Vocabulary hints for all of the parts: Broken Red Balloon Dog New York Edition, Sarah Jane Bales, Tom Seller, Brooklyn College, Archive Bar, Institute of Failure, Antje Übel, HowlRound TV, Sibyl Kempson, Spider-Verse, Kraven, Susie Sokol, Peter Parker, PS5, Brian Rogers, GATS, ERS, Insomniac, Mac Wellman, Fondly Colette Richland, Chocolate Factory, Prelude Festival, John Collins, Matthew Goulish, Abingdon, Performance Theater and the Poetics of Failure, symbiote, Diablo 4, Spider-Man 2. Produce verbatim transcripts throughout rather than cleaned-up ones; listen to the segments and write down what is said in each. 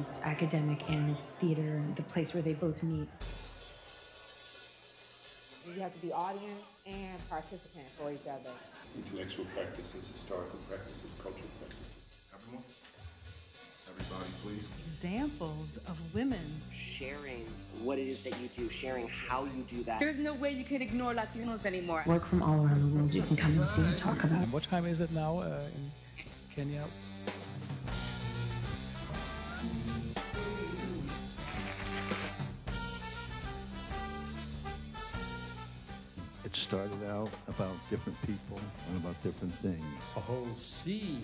It's academic and it's theater, the place where they both meet. You have to be audience and participant for each other. Intellectual practices, historical practices, cultural practices. Everyone? Everybody, please. Examples of women. Sharing what it is that you do, sharing how you do that. There's no way you could ignore Latinos anymore. Work from all around the world you can come and see and talk about. And what time is it now uh, in Kenya? It started out about different people and about different things. A whole sea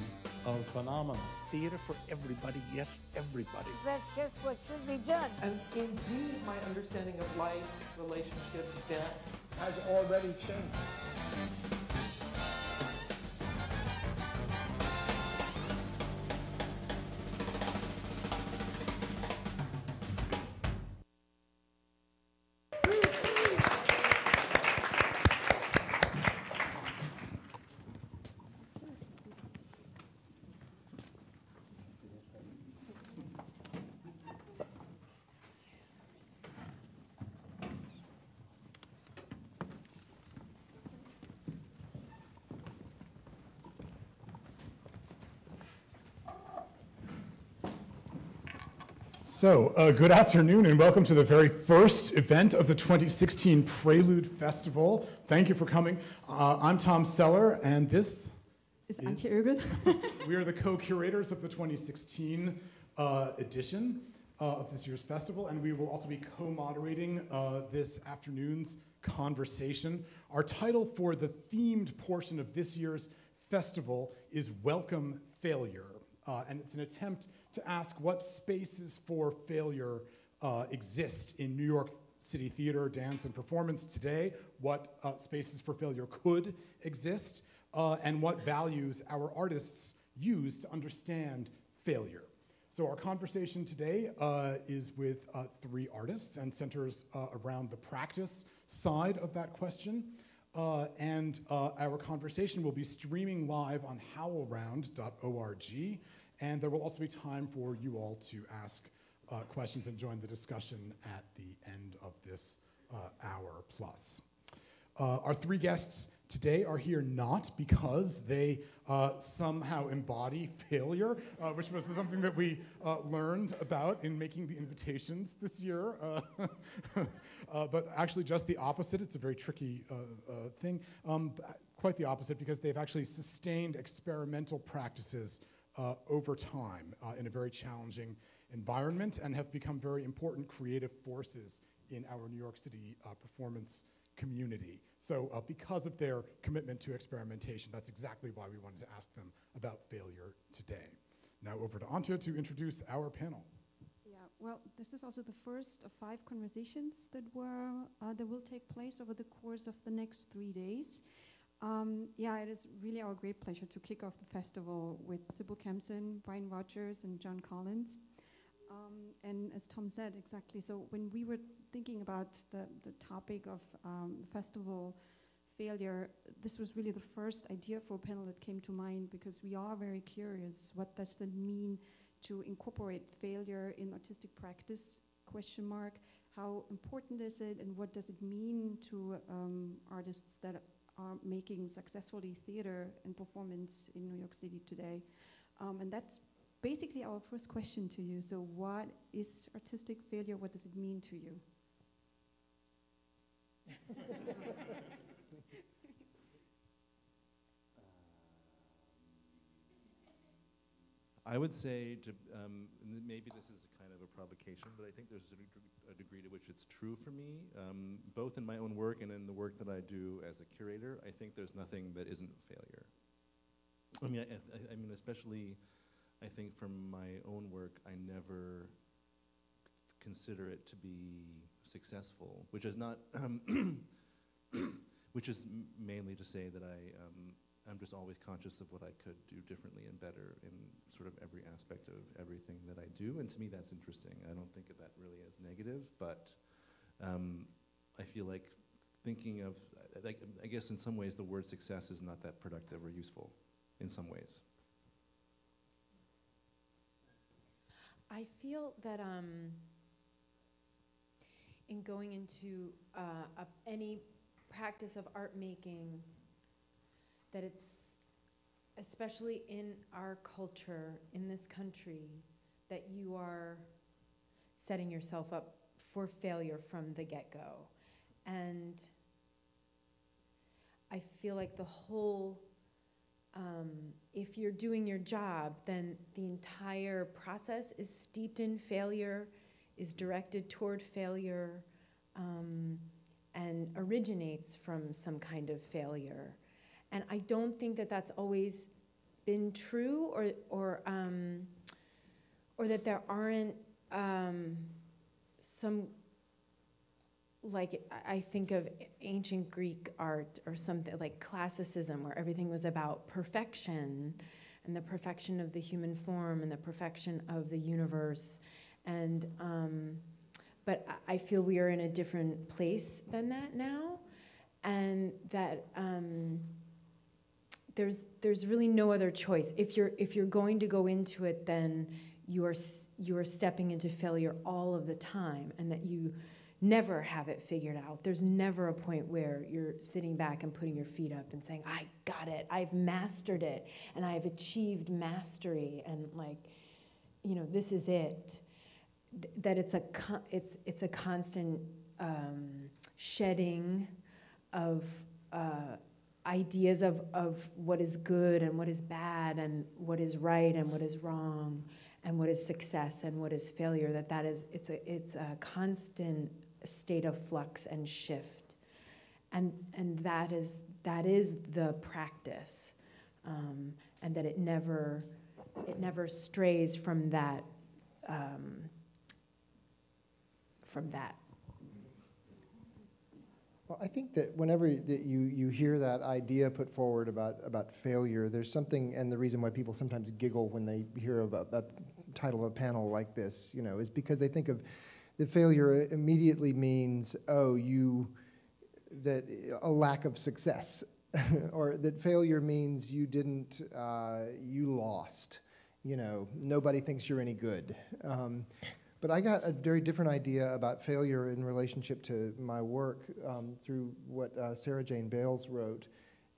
of phenomena. Theater for everybody, yes, everybody. That's just what should be done. And indeed, my understanding of life, relationships, death has already changed. So, uh, good afternoon and welcome to the very first event of the twenty sixteen Prelude Festival. Thank you for coming. Uh, I'm Tom Seller and this is, is Antje Übel. We are the co-curators of the twenty sixteen uh, edition uh, of this year's festival, and we will also be co-moderating uh, this afternoon's conversation. Our title for the themed portion of this year's festival is Welcome Failure, uh, and it's an attempt to ask what spaces for failure uh, exist in New York City theater, dance, and performance today, what uh, spaces for failure could exist, uh, and what values our artists use to understand failure. So our conversation today uh, is with uh, three artists and centers uh, around the practice side of that question. Uh, and uh, our conversation will be streaming live on howl round dot org. And there will also be time for you all to ask uh, questions and join the discussion at the end of this uh, hour plus. Uh, our three guests today are here not because they uh, somehow embody failure, uh, which was something that we uh, learned about in making the invitations this year, uh, uh, but actually just the opposite. It's a very tricky uh, uh, thing, um, quite the opposite, because they've actually sustained experimental practices Uh, over time uh, in a very challenging environment and have become very important creative forces in our New York City uh, performance community. So uh, because of their commitment to experimentation, that's exactly why we wanted to ask them about failure today. Now over to Antje to introduce our panel. Yeah, well, this is also the first of five conversations that, were, uh, that will take place over the course of the next three days. Um, yeah, it is really our great pleasure to kick off the festival with Sibyl Kempson, Brian Rogers, and John Collins. Um, and as Tom said, exactly, so when we were thinking about the, the topic of um, the festival failure, this was really the first idea for a panel that came to mind, because we are very curious, what does that mean to incorporate failure in artistic practice, question mark? How important is it, and what does it mean to um, artists that are making successfully theater and performance in New York City today. Um, and that's basically our first question to you. So what is artistic failure? What does it mean to you? um, I would say, to, um, maybe this is a kind of a provocation, but I think there's a degree a degree to which it's true for me, um, both in my own work and in the work that I do as a curator. I think there's nothing that isn't failure. I mean, I, I, I mean, especially, I think from my own work, I never consider it to be successful, which is not, um, which is mainly to say that I, um, I'm just always conscious of what I could do differently and better in sort of every aspect of everything that I do, and to me that's interesting. I don't think of that really as negative, but um, I feel like thinking of, like, I guess in some ways the word success is not that productive or useful in some ways. I feel that um, in going into uh, a, any practice of art making, that it's, especially in our culture, in this country, that you are setting yourself up for failure from the get-go. And I feel like the whole, um, if you're doing your job, then the entire process is steeped in failure, is directed toward failure, um, and originates from some kind of failure. And I don't think that that's always been true, or, or, um, or that there aren't um, some, like, I think of ancient Greek art or something like classicism, where everything was about perfection and the perfection of the human form and the perfection of the universe. And, um, but I feel we are in a different place than that now, and that um, there's, there's really no other choice. If you're, if you're going to go into it, then you are, you are stepping into failure all of the time, and that you never have it figured out. There's never a point where you're sitting back and putting your feet up and saying, I got it, I've mastered it, and I've achieved mastery, and like, you know, this is it. Th that it's a, con it's, it's a constant um, shedding of uh, ideas of, of what is good and what is bad and what is right and what is wrong and what is success and what is failure, that that is, it's a, it's a constant state of flux and shift, and and that is that is the practice, um, and that it never it never strays from that um, from that. Well, I think that whenever that you you hear that idea put forward about about failure, there's something, and the reason why people sometimes giggle when they hear about a title of a panel like this, you know, is because they think of the failure immediately means, oh, you, that a lack of success, or that failure means you didn't, uh, you lost, you know, nobody thinks you're any good. Um, but I got a very different idea about failure in relationship to my work um, through what uh, Sarah Jane Bales wrote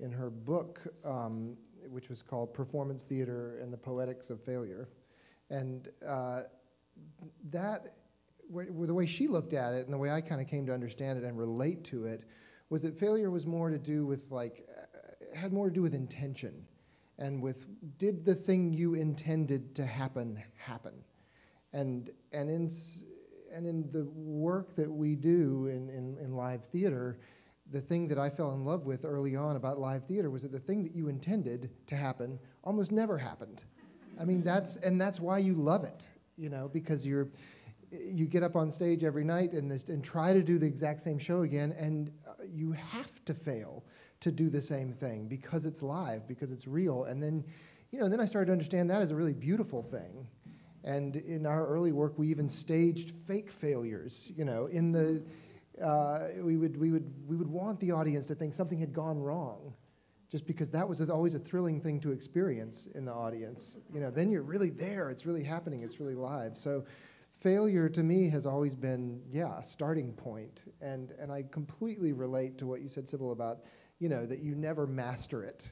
in her book, um, which was called Performance Theater and the Poetics of Failure. And uh, that, w the way she looked at it and the way I kind of came to understand it and relate to it, was that failure was more to do with, like, uh, had more to do with intention, and with, did the thing you intended to happen, happen? And, and, in, and in the work that we do in, in, in live theater, the thing that I fell in love with early on about live theater was that the thing that you intended to happen almost never happened. I mean, that's, and that's why you love it, you know, because you're, you get up on stage every night and, this, and try to do the exact same show again, and uh, you have to fail to do the same thing because it's live, because it's real. And then, you know, then I started to understand that as a really beautiful thing. And in our early work, we even staged fake failures. You know, in the uh, we would we would we would want the audience to think something had gone wrong, just because that was always a thrilling thing to experience in the audience. You know, then you're really there. It's really happening. It's really live. So, failure to me has always been, yeah, a starting point. And and I completely relate to what you said, Sibyl, about, you know, that you never master it,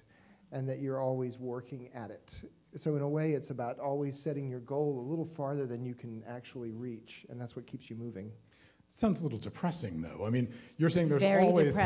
and that you're always working at it. So in a way, it's about always setting your goal a little farther than you can actually reach, and that's what keeps you moving. Sounds a little depressing, though. I mean, you're saying it's there's always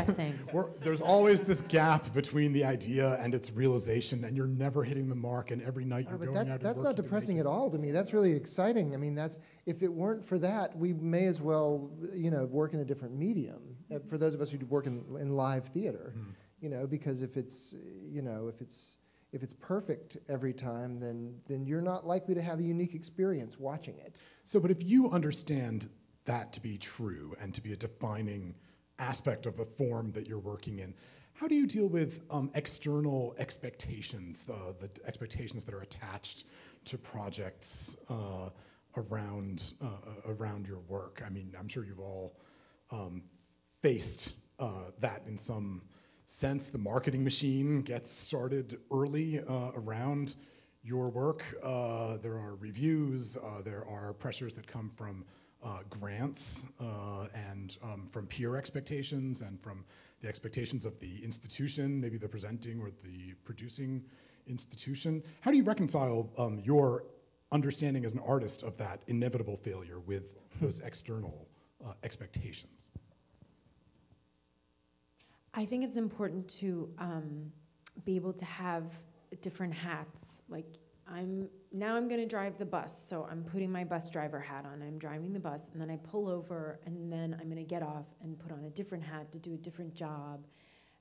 we're, there's always this gap between the idea and its realization, and you're never hitting the mark. And every night you're oh, but going that's, out. That's not depressing at all to me. That's really exciting. I mean, that's, if it weren't for that, we may as well, you know, work in a different medium. Uh, for those of us who work in, in live theater, mm. you know, because if it's, you know, if it's If it's perfect every time, then, then you're not likely to have a unique experience watching it. So, but if you understand that to be true and to be a defining aspect of the form that you're working in, how do you deal with um, external expectations, uh, the expectations that are attached to projects uh, around, uh, around your work? I mean, I'm sure you've all um, faced uh, that in some sense. The marketing machine gets started early uh, around your work. Uh, there are reviews, uh, there are pressures that come from uh, grants uh, and um, from peer expectations and from the expectations of the institution, maybe the presenting or the producing institution. How do you reconcile um, your understanding as an artist of that inevitable failure with those external uh, expectations? I think it's important to um, be able to have different hats. Like, I'm now I'm going to drive the bus, so I'm putting my bus driver hat on. I'm driving the bus, and then I pull over, and then I'm going to get off and put on a different hat to do a different job.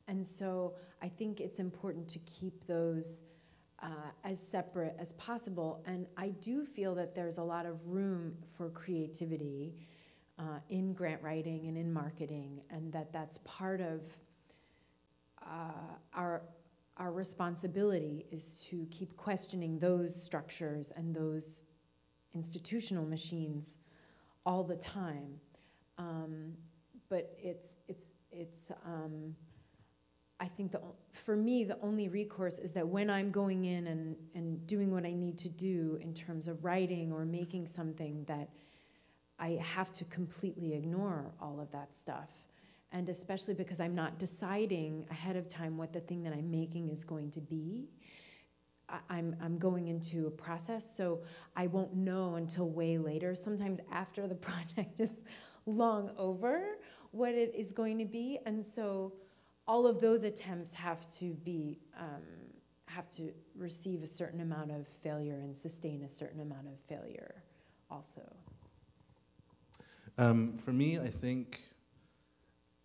And so I think it's important to keep those uh, as separate as possible. And I do feel that there's a lot of room for creativity uh, in grant writing and in marketing, and that that's part of uh, our. Our responsibility is to keep questioning those structures and those institutional machines all the time. Um, but it's, it's, it's um, I think, the, for me, the only recourse is that when I'm going in and, and doing what I need to do in terms of writing or making something, that I have to completely ignore all of that stuff. And especially because I'm not deciding ahead of time what the thing that I'm making is going to be. I, I'm, I'm going into a process, so I won't know until way later, sometimes after the project is long over, what it is going to be. And so all of those attempts have to be, um, have to receive a certain amount of failure and sustain a certain amount of failure also. Um, for me, I think,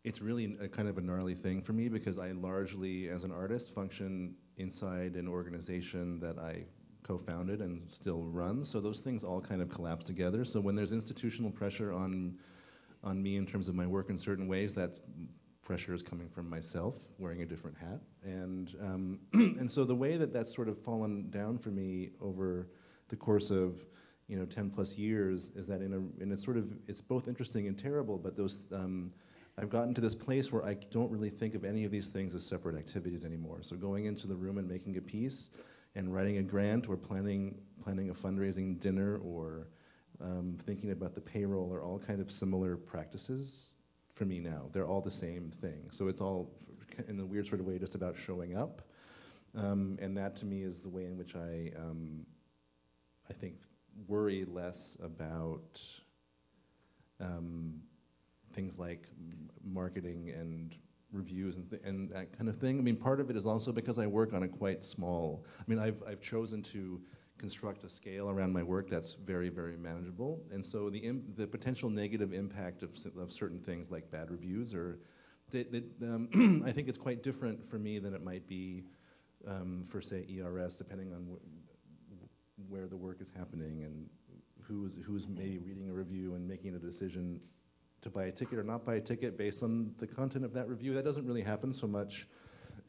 it's really a kind of a gnarly thing for me because I largely, as an artist, function inside an organization that I co-founded and still run. So those things all kind of collapse together. So when there's institutional pressure on, on me in terms of my work in certain ways, that's pressure is coming from myself wearing a different hat. And, um, and so the way that that's sort of fallen down for me over the course of you know, ten plus years is that in a, in a sort of, it's both interesting and terrible, but those, um, I've gotten to this place where I don't really think of any of these things as separate activities anymore. So going into the room and making a piece and writing a grant or planning, planning a fundraising dinner or um, thinking about the payroll are all kind of similar practices for me now. They're all the same thing. So it's all, in a weird sort of way, just about showing up. Um, and that to me is the way in which I, um, I think, worry less about um, things like marketing and reviews and, th and that kind of thing. I mean, part of it is also because I work on a quite small, I mean, I've, I've chosen to construct a scale around my work that's very, very manageable. And so the, im the potential negative impact of, of certain things like bad reviews or, th th um, I think it's quite different for me than it might be um, for, say, E R S, depending on wh where the work is happening and who's, who's maybe reading a review and making a decision to buy a ticket or not buy a ticket based on the content of that review. That doesn't really happen so much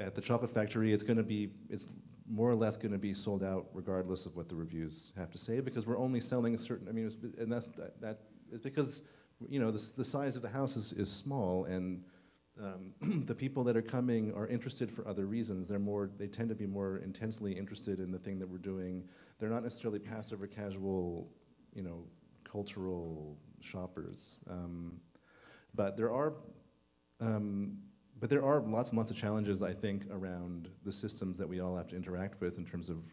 at the Chocolate Factory. It's gonna be, it's more or less gonna be sold out regardless of what the reviews have to say because we're only selling a certain, I mean, it's, and that's, that, that is because, you know, the, the size of the house is, is small and um, the people that are coming are interested for other reasons. They're more, they tend to be more intensely interested in the thing that we're doing. They're not necessarily passive or casual, you know, cultural shoppers, um, but there are, um, but there are lots and lots of challenges I think around the systems that we all have to interact with in terms of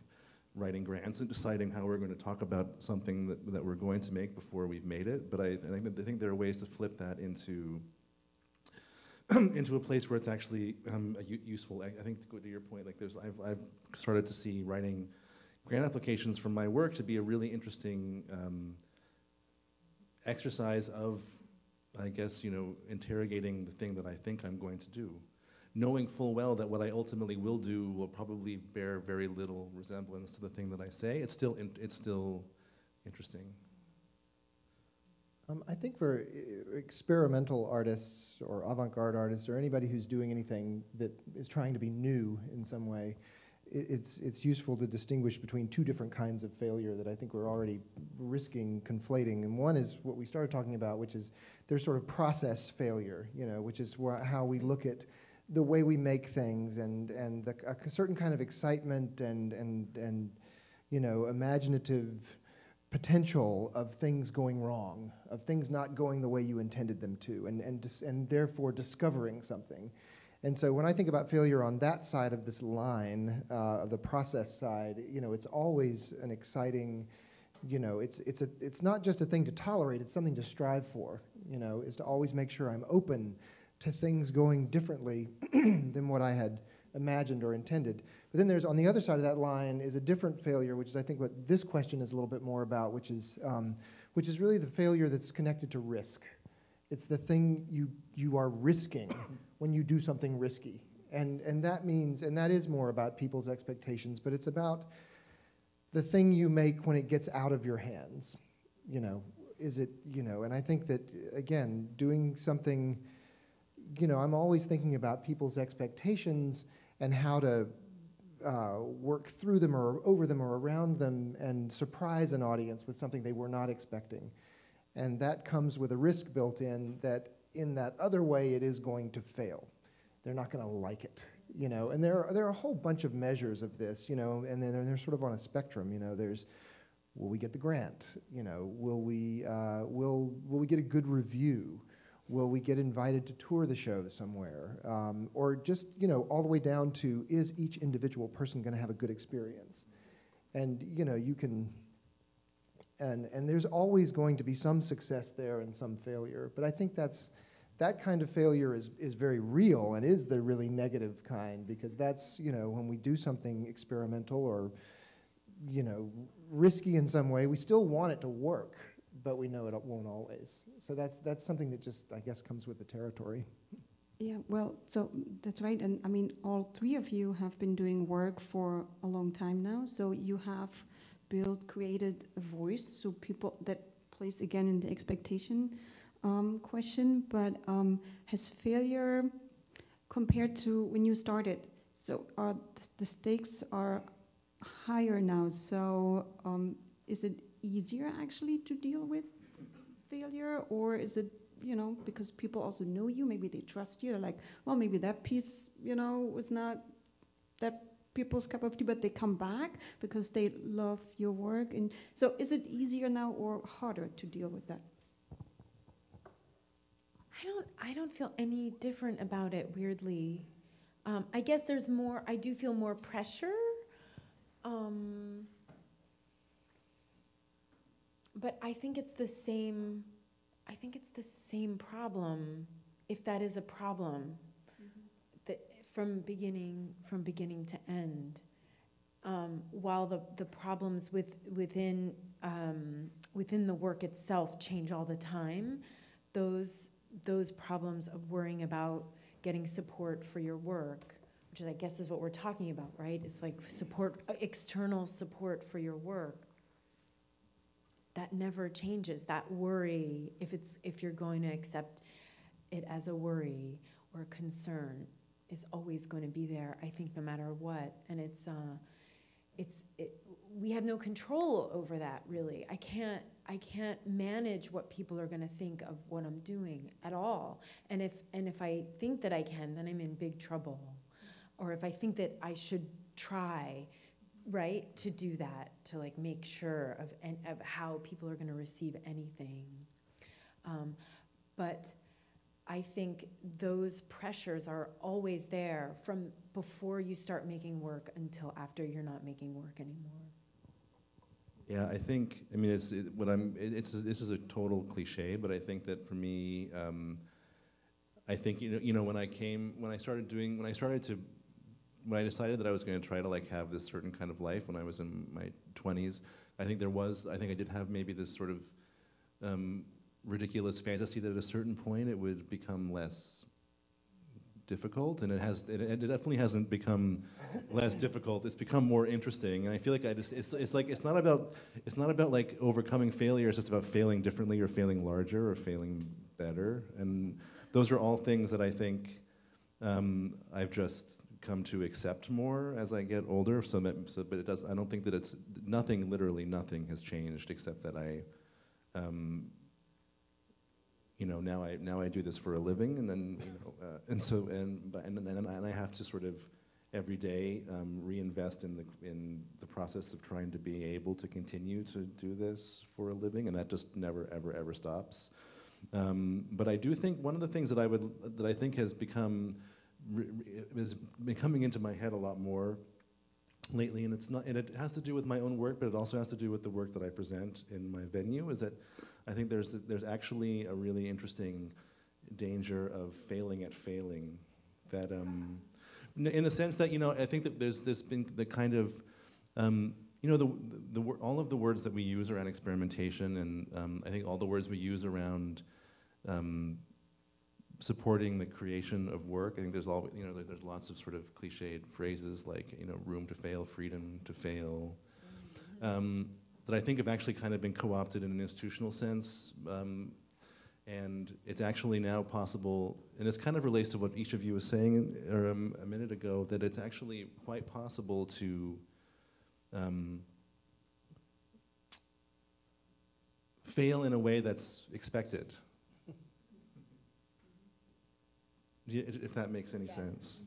writing grants and deciding how we're going to talk about something that, that we're going to make before we've made it. But I, I think that, I think there are ways to flip that into into a place where it's actually um, a useful. I, I think to go to your point, like there's, I've, I've started to see writing grant applications from my work to be a really interesting. Um, exercise of, I guess, you know, interrogating the thing that I think I'm going to do, knowing full well that what I ultimately will do will probably bear very little resemblance to the thing that I say. It's still, in, it's still interesting. Um, I think for uh, experimental artists or avant-garde artists or anybody who's doing anything that is trying to be new in some way, It's, it's useful to distinguish between two different kinds of failure that I think we're already risking conflating. And one is what we started talking about, which is there's sort of process failure, you know, which is wh how we look at the way we make things and, and the, a certain kind of excitement and, and, and you know, imaginative potential of things going wrong, of things not going the way you intended them to, and, and, dis and therefore discovering something. And so when I think about failure on that side of this line, uh, of the process side, you know, it's always an exciting, you know, it's, it's, a, it's not just a thing to tolerate, it's something to strive for, you know, is to always make sure I'm open to things going differently than what I had imagined or intended. But then there's, on the other side of that line, is a different failure, which is I think what this question is a little bit more about, which is, um, which is really the failure that's connected to risk. It's the thing you, you are risking when you do something risky. And, and that means, and that is more about people's expectations, but it's about the thing you make when it gets out of your hands. You know, is it, you know, and I think that, again, doing something, you know, I'm always thinking about people's expectations and how to uh, work through them or over them or around them and surprise an audience with something they were not expecting. And that comes with a risk built in that in that other way it is going to fail. They're not going to like it, you know. And there are, there are a whole bunch of measures of this, you know, and they're, they're sort of on a spectrum, you know. There's, will we get the grant? You know, will we, uh, will, will we get a good review? Will we get invited to tour the show somewhere? Um, or just, you know, all the way down to, is each individual person gonna have a good experience? And, you know, you can, and, and there's always going to be some success there and some failure, but I think that's, that kind of failure is, is very real and is the really negative kind, because that's, you know, when we do something experimental or, you know, risky in some way, we still want it to work, but we know it won't always. So that's, that's something that just, I guess, comes with the territory. Yeah, well, so that's right. And I mean, all three of you have been doing work for a long time now. So you have built, created a voice. So people, that plays again in the expectation um, question, but um, has failure compared to when you started? So are th the stakes are higher now. So um, is it easier actually to deal with failure, or is it, you know, because people also know you, maybe they trust you, they're like, well, maybe that piece, you know, was not that people's cup of tea, but they come back because they love your work. And so is it easier now or harder to deal with that? I don't, I don't feel any different about it, weirdly. Um, I guess there's more, I do feel more pressure. Um, But I think it's the same, I think it's the same problem, if that is a problem, mm-hmm. that from beginning, from beginning to end. Um, while the, the problems with, within, um, within the work itself change all the time, those, those problems of worrying about getting support for your work, which I guess is what we're talking about, right? It's like support, external support for your work. That never changes. That worry, if it's if you're going to accept it as a worry or a concern, is always going to be there, I think, no matter what. And it's uh, it's it, we have no control over that, really. I can't I can't manage what people are going to think of what I'm doing at all. And if and if I think that I can, then I'm in big trouble. Or if I think that I should try. Right, to do that, to like make sure of, and of how people are going to receive anything. Um, but I think those pressures are always there from before you start making work until after you're not making work anymore. Yeah, I think, I mean, it's it, what I'm, it, it's, this is a total cliche, but I think that for me, um, I think, you know, you know, when I came, when I started doing, when I started to when I decided that I was going to try to like have this certain kind of life when I was in my twenties, I think there was, I think I did have maybe this sort of um, ridiculous fantasy that at a certain point it would become less difficult, and it has, it, it definitely hasn't become less difficult. It's become more interesting, and I feel like I just, it's, it's like, it's not about, it's not about like overcoming failure, it's just about failing differently or failing larger or failing better, and those are all things that I think um, I've just, come to accept more as I get older. So, that, so, but it does. I don't think that it's nothing. Literally, nothing has changed except that I, um, you know, now I now I do this for a living, and then you know, uh, and so and, and and and I have to sort of every day, um, reinvest in the in the process of trying to be able to continue to do this for a living, and that just never, ever, ever stops. Um, but I do think one of the things that I would that I think has become is been coming into my head a lot more lately, and it's not, and it has to do with my own work, but it also has to do with the work that I present in my venue. Is that I think there's th there's actually a really interesting danger of failing at failing, that um, in the sense that, you know, I think that there's there's been the kind of um, you know the the, the all of the words that we use around experimentation, and um, I think all the words we use around um, supporting the creation of work. I think there's all you know there, there's lots of sort of cliched phrases like you know room to fail, freedom to fail. Um, that I think have actually kind of been co-opted in an institutional sense. Um, and it's actually now possible, and this kind of relates to what each of you was saying or, um, a minute ago, that it's actually quite possible to um, fail in a way that's expected. If that makes any yes. sense.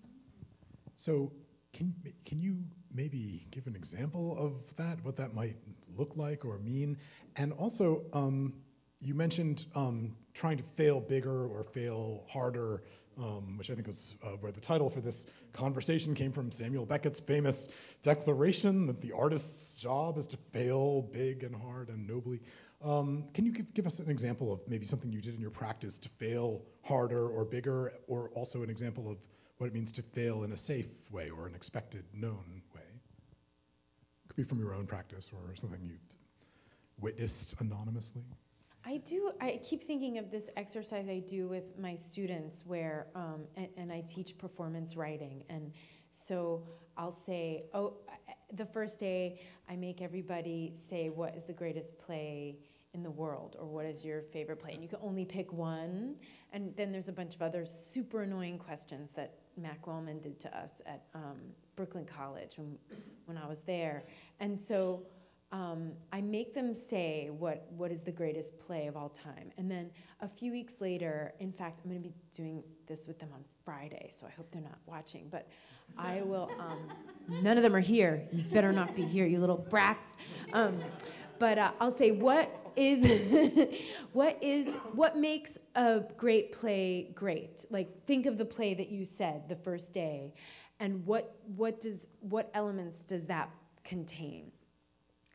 So can, can you maybe give an example of that, what that might look like or mean? And also, um, you mentioned um, trying to fail bigger or fail harder, um, which I think was uh, where the title for this conversation came from, Samuel Beckett's famous declaration that the artist's job is to fail big and hard and nobly. Um, can you give, give us an example of maybe something you did in your practice to fail harder or bigger, or also an example of what it means to fail in a safe way or an expected, known way? Could be from your own practice or something you've witnessed anonymously. I do, I keep thinking of this exercise I do with my students where, um, and, and I teach performance writing, and so I'll say, oh, the first day I make everybody say what is the greatest play in the world, or what is your favorite play, and you can only pick one, and then there's a bunch of other super annoying questions that Mac Wellman did to us at um, Brooklyn College when, when I was there, and so Um, I make them say what, what is the greatest play of all time. And then a few weeks later, in fact, I'm gonna be doing this with them on Friday, so I hope they're not watching, but I will, um, none of them are here. You better not be here, you little brats. Um, but uh, I'll say, what is, what is, what makes a great play great? Like, think of the play that you said the first day, and what, what does, what elements does that contain?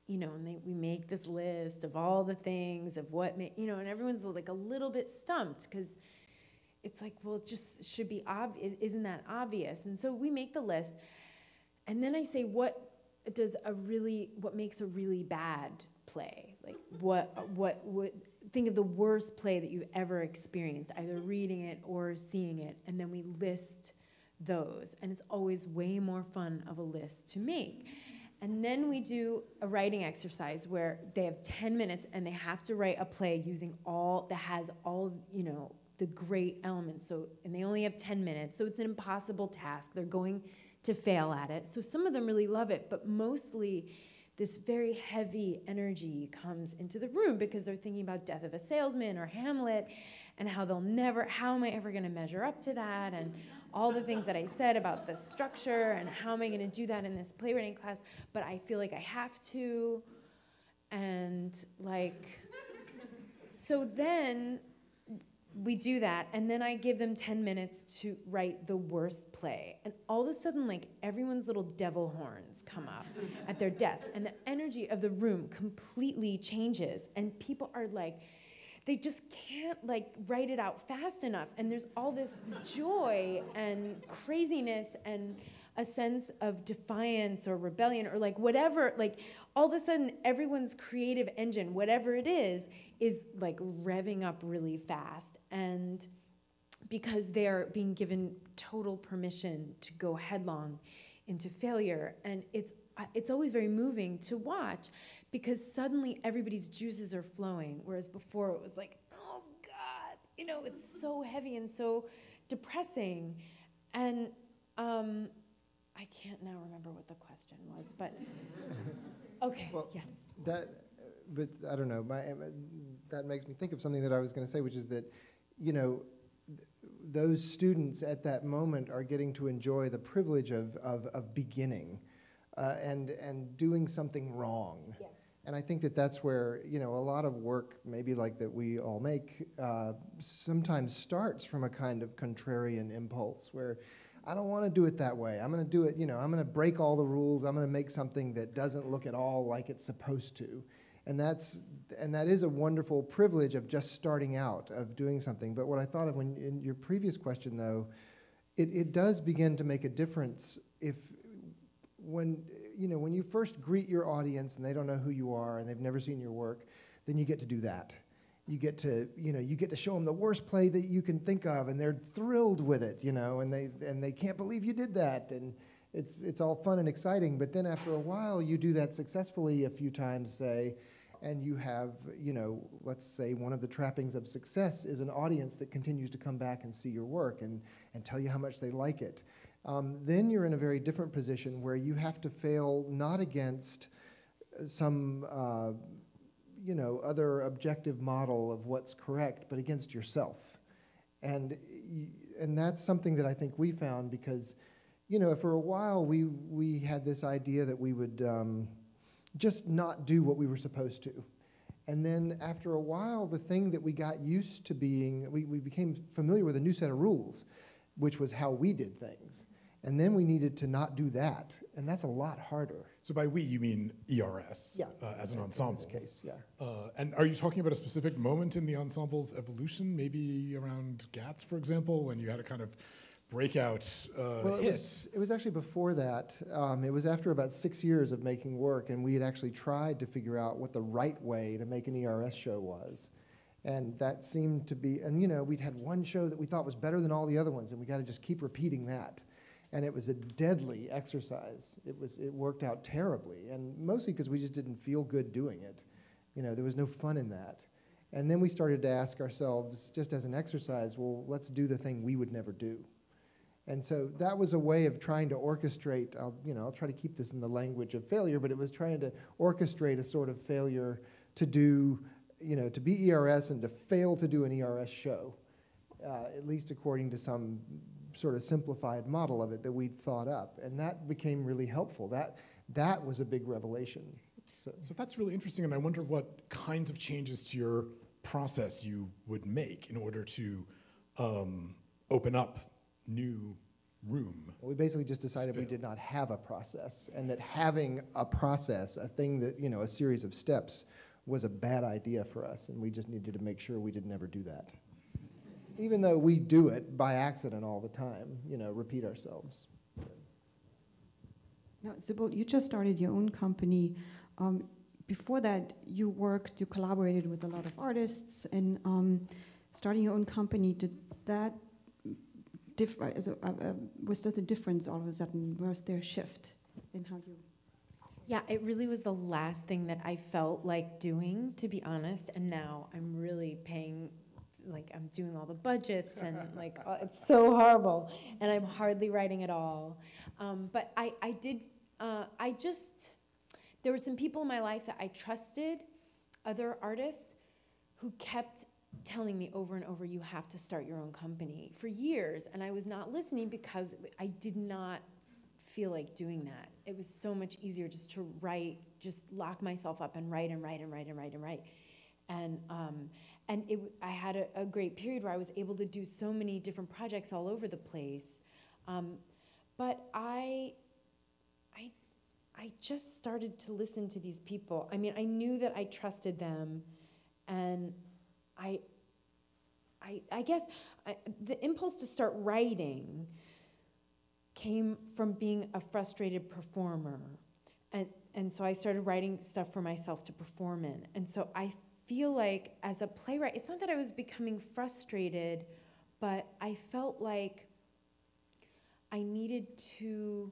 You know, and they, we make this list of all the things of what, ma you know, and everyone's like a little bit stumped because it's like, well, it just should be obvious. Isn't that obvious? And so we make the list, and then I say, what does a really, what makes a really bad play? Like, what, what, what, think of the worst play that you've ever experienced, either reading it or seeing it, and then we list those, and it's always way more fun of a list to make. And then we do a writing exercise where they have ten minutes and they have to write a play using all, that has all, you know, the great elements. So, and they only have ten minutes, so it's an impossible task. They're going to fail at it. So some of them really love it, but mostly this very heavy energy comes into the room because they're thinking about Death of a Salesman or Hamlet and how they'll never, how am I ever gonna measure up to that? And all the things that I said about the structure and how am I gonna do that in this playwriting class, but I feel like I have to. And like, so then we do that, and then I give them ten minutes to write the worst play. And all of a sudden, like, everyone's little devil horns come up at their desk, and the energy of the room completely changes, and people are like, they just can't like write it out fast enough. And there's all this joy and craziness and a sense of defiance or rebellion or like whatever, like all of a sudden everyone's creative engine, whatever it is, is like revving up really fast. And because they're being given total permission to go headlong into failure. And it's, it's always very moving to watch because suddenly everybody's juices are flowing, whereas before it was like, oh God, you know, it's so heavy and so depressing. And um, I can't now remember what the question was, but okay, well, yeah. That, but I don't know, my, that makes me think of something that I was gonna say, which is that, you know, those students at that moment are getting to enjoy the privilege of, of, of beginning uh, and, and doing something wrong. Yes. And I think that that's where, you know, a lot of work, maybe like that we all make, uh, sometimes starts from a kind of contrarian impulse where I don't want to do it that way. I'm going to do it, you know, I'm going to break all the rules. I'm going to make something that doesn't look at all like it's supposed to. And that's, and that is a wonderful privilege of just starting out, of doing something. But what I thought of when, in your previous question, though, it, it does begin to make a difference if, when, you know, when you first greet your audience and they don't know who you are and they've never seen your work, then you get to do that. You get to, you know, you get to show them the worst play that you can think of, and they're thrilled with it, you know, and they and they can't believe you did that, and it's it's all fun and exciting. But then after a while, you do that successfully a few times, say, and you have, you know, let's say one of the trappings of success is an audience that continues to come back and see your work and and tell you how much they like it. Um, then you're in a very different position where you have to fail not against some, uh, you know, other objective model of what's correct, but against yourself. And, and that's something that I think we found because, you know, for a while we, we had this idea that we would um, just not do what we were supposed to. And then after a while, the thing that we got used to being, we, we became familiar with a new set of rules, which was how we did things. And then we needed to not do that, and that's a lot harder. So by we, you mean E R S, yeah, uh, as an ensemble. In this case, yeah. Uh, and are you talking about a specific moment in the ensemble's evolution, maybe around GATS, for example, when you had a kind of breakout uh, well, it hit? Was, it was actually before that. Um, it was after about six years of making work, and we had actually tried to figure out what the right way to make an E R S show was. And that seemed to be, and you know, we'd had one show that we thought was better than all the other ones, and we got to just keep repeating that. And it was a deadly exercise. It was, it worked out terribly, and mostly because we just didn't feel good doing it. You know, there was no fun in that. And then we started to ask ourselves, just as an exercise, well, let's do the thing we would never do. And so that was a way of trying to orchestrate, I'll, you know, I'll try to keep this in the language of failure, but it was trying to orchestrate a sort of failure to do, you know, to be E R S and to fail to do an E R S show, uh, at least according to some sort of simplified model of it that we'd thought up. And that became really helpful. That, that was a big revelation. So. so that's really interesting, and I wonder what kinds of changes to your process you would make in order to um, open up new room. Well, we basically just decided we did not have a process, and that having a process, a thing that, you know, a series of steps, was a bad idea for us, and we just needed to make sure we didn't ever do that. Even though we do it by accident all the time, you know, repeat ourselves. Now, Sibyl, you just started your own company. Um, before that, you worked, you collaborated with a lot of artists, and um, starting your own company, did that diff- uh, uh, was that a difference all of a sudden? Was there a shift in how you? Yeah, it really was the last thing that I felt like doing, to be honest, and now I'm really paying, like I'm doing all the budgets and like, oh, it's so horrible, and I'm hardly writing at all. Um, but I, I did, uh, I just, there were some people in my life that I trusted, other artists, who kept telling me over and over, you have to start your own company for years, and I was not listening because I did not feel like doing that. It was so much easier just to write, just lock myself up and write and write and write and write and write. And um, and it, I had a, a great period where I was able to do so many different projects all over the place. Um, but I, I, I just started to listen to these people. I mean, I knew that I trusted them, and I, I, I guess I, the impulse to start writing came from being a frustrated performer. And, and so I started writing stuff for myself to perform in. And so I feel like as a playwright, it's not that I was becoming frustrated, but I felt like I needed to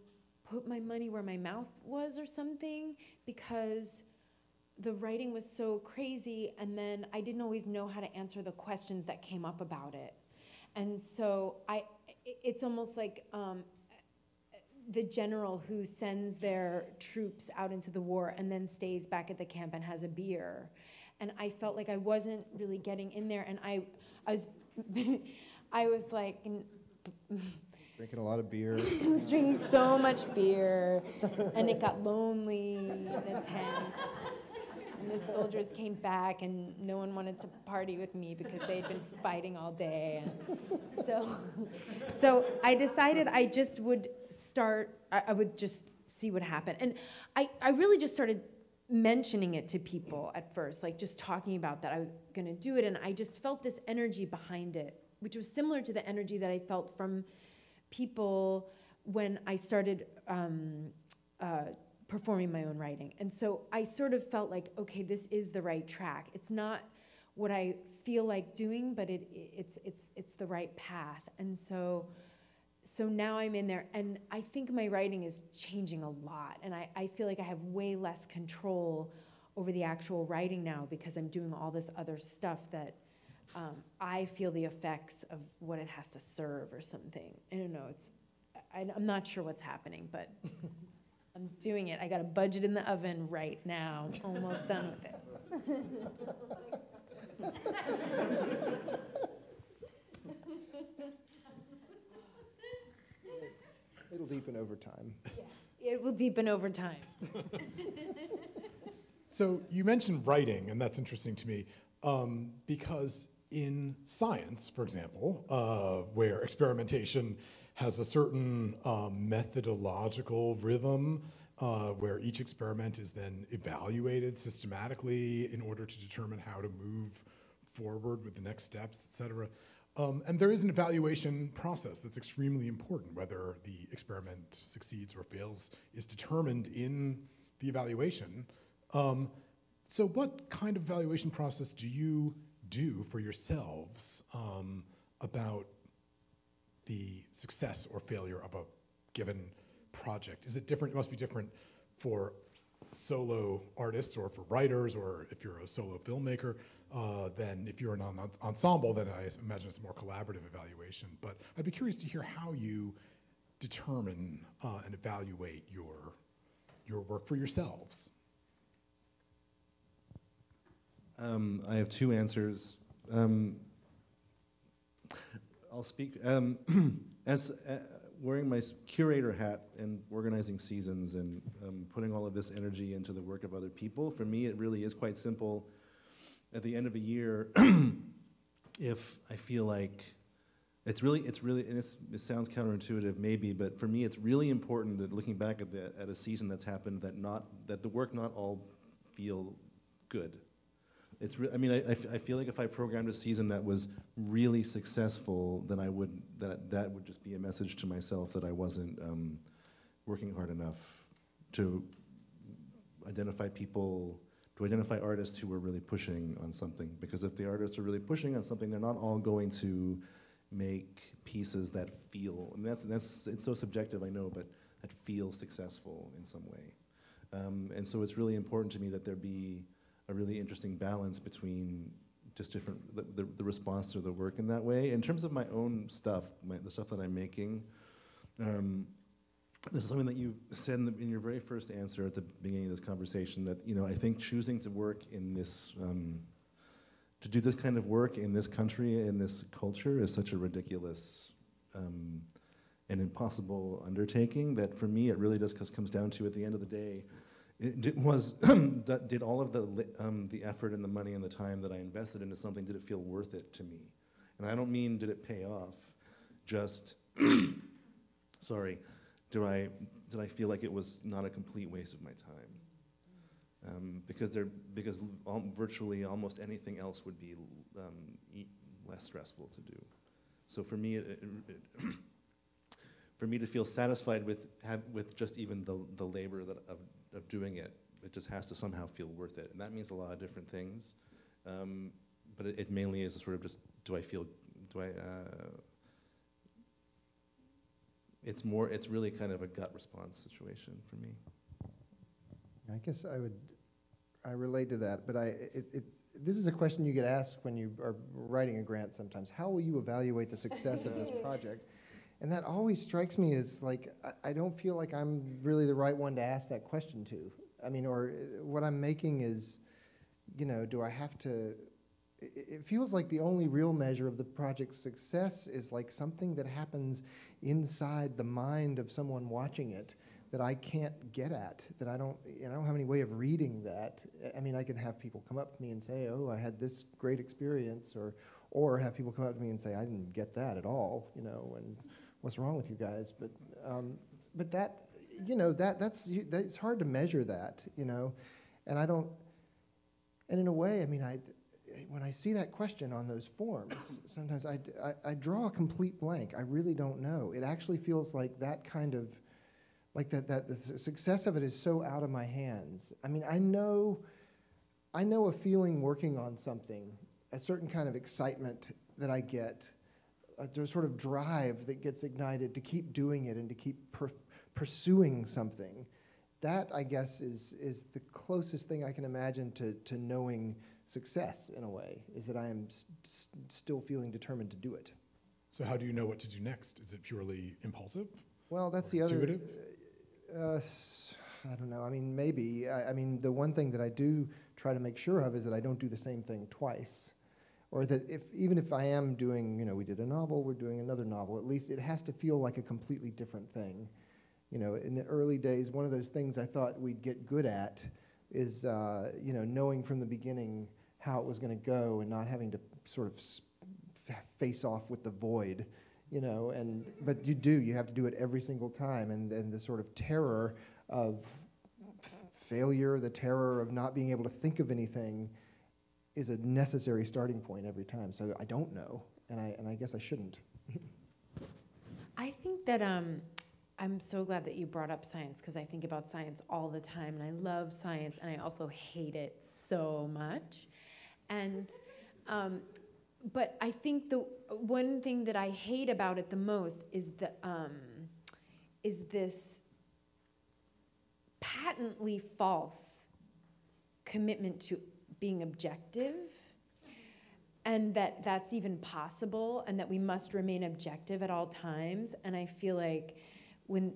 put my money where my mouth was or something, because the writing was so crazy, and then I didn't always know how to answer the questions that came up about it. And so I, it's almost like, um, the general who sends their troops out into the war and then stays back at the camp and has a beer. And I felt like I wasn't really getting in there, and I, I was, I was like... drinking a lot of beer. I was drinking so much beer, and it got lonely in the tent. And the soldiers came back, and no one wanted to party with me because they'd been fighting all day. And so, so I decided I just would start, I, I would just see what happened. And I, I really just started mentioning it to people at first, like just talking about that I was going to do it. And I just felt this energy behind it, which was similar to the energy that I felt from people when I started um, uh, performing my own writing. And so I sort of felt like, okay, this is the right track. It's not what I feel like doing, but it, it's, it's, it's the right path. And so, so now I'm in there, and I think my writing is changing a lot, and I, I feel like I have way less control over the actual writing now because I'm doing all this other stuff that um, I feel the effects of what it has to serve or something. I don't know, it's, I, I'm not sure what's happening, but I'm doing it. I got a budget in the oven right now, almost done with it. It'll deepen over time. Yeah, it will deepen over time. So you mentioned writing, and that's interesting to me, um, because in science, for example, uh, where experimentation has a certain um, methodological rhythm, uh, where each experiment is then evaluated systematically in order to determine how to move forward with the next steps, et cetera. Um, and there is an evaluation process that's extremely important. Whether the experiment succeeds or fails is determined in the evaluation. Um, so what kind of evaluation process do you do for yourselves um, about the success or failure of a given project? Is it different? It must be different for solo artists or for writers, or if you're a solo filmmaker. Uh, then if you're in an ensemble, then I imagine it's a more collaborative evaluation. But I'd be curious to hear how you determine uh, and evaluate your, your work for yourselves. Um, I have two answers. Um, I'll speak, um, as uh, wearing my curator hat and organizing seasons and um, putting all of this energy into the work of other people, for me it really is quite simple. At the end of a year, if I feel like it's really, it's really, and this, it sounds counterintuitive maybe, but for me, it's really important that looking back at the, at a season that's happened, that not that the work not all feel good. It's, re I mean, I, I, f I feel like if I programmed a season that was really successful, then I would, that that would just be a message to myself that I wasn't um, working hard enough to identify people. To identify artists who are really pushing on something. Because if the artists are really pushing on something, they're not all going to make pieces that feel, and that's, that's it's so subjective, I know, but that feel successful in some way. Um, and so it's really important to me that there be a really interesting balance between just different, the, the, the response to the work in that way. In terms of my own stuff, my, the stuff that I'm making, um, this is something that you said in, the, in your very first answer at the beginning of this conversation, that, you know, I think choosing to work in this, um, to do this kind of work in this country, in this culture, is such a ridiculous um, and impossible undertaking that for me it really just comes down to, at the end of the day, it, it was, did all of the, um, the effort and the money and the time that I invested into something, did it feel worth it to me? And I don't mean did it pay off, just, sorry. Do I, did I feel like it was not a complete waste of my time? Um, because there, because all, virtually almost anything else would be um, e less stressful to do. So for me, it, it, it for me to feel satisfied with have, with just even the the labor that of of doing it, it just has to somehow feel worth it, and that means a lot of different things. Um, but it, it mainly is sort of just, do I feel, do I. Uh, It's more, it's really kind of a gut response situation for me. I guess I would, I relate to that, but I, it, it, this is a question you get asked when you are writing a grant sometimes. How will you evaluate the success of this project? And that always strikes me as like, I, I don't feel like I'm really the right one to ask that question to. I mean, or what I'm making is, you know, do I have to it feels like the only real measure of the project's success is like something that happens inside the mind of someone watching it that I can't get at, that I don't, you know, I don't have any way of reading that. I mean, I can have people come up to me and say, oh, I had this great experience, or, or have people come up to me and say, I didn't get that at all, you know, and what's wrong with you guys? But, um, but that, you know, that, that's, that, it's hard to measure that, you know, and I don't, and in a way, I mean, I, when I see that question on those forms, sometimes I, I, I draw a complete blank. I really don't know. It actually feels like that kind of, like that, that the success of it is so out of my hands. I mean, I know, I know a feeling working on something, a certain kind of excitement that I get, a sort of drive that gets ignited to keep doing it and to keep per pursuing something. That, I guess, is, is the closest thing I can imagine to, to knowing success, in a way, is that I am st still feeling determined to do it. So how do you know what to do next? Is it purely impulsive? Well, that's the other... Intuitive? Uh, I don't know. I mean, maybe. I, I mean, the one thing that I do try to make sure of is that I don't do the same thing twice. Or that if, even if I am doing, you know, we did a novel, we're doing another novel, at least it has to feel like a completely different thing. You know, in the early days, one of those things I thought we'd get good at is, uh, you know, knowing from the beginning how it was going to go and not having to sort of face off with the void, you know. And but you do, you have to do it every single time, and then the sort of terror of failure, the terror of not being able to think of anything, is a necessary starting point every time. So I don't know, and I and I guess I shouldn't. I think that. Um I'm so glad that you brought up science, because I think about science all the time, and I love science, and I also hate it so much. And, um, but I think the one thing that I hate about it the most is the um, is this patently false commitment to being objective, and that that's even possible, and that we must remain objective at all times. And I feel like, when,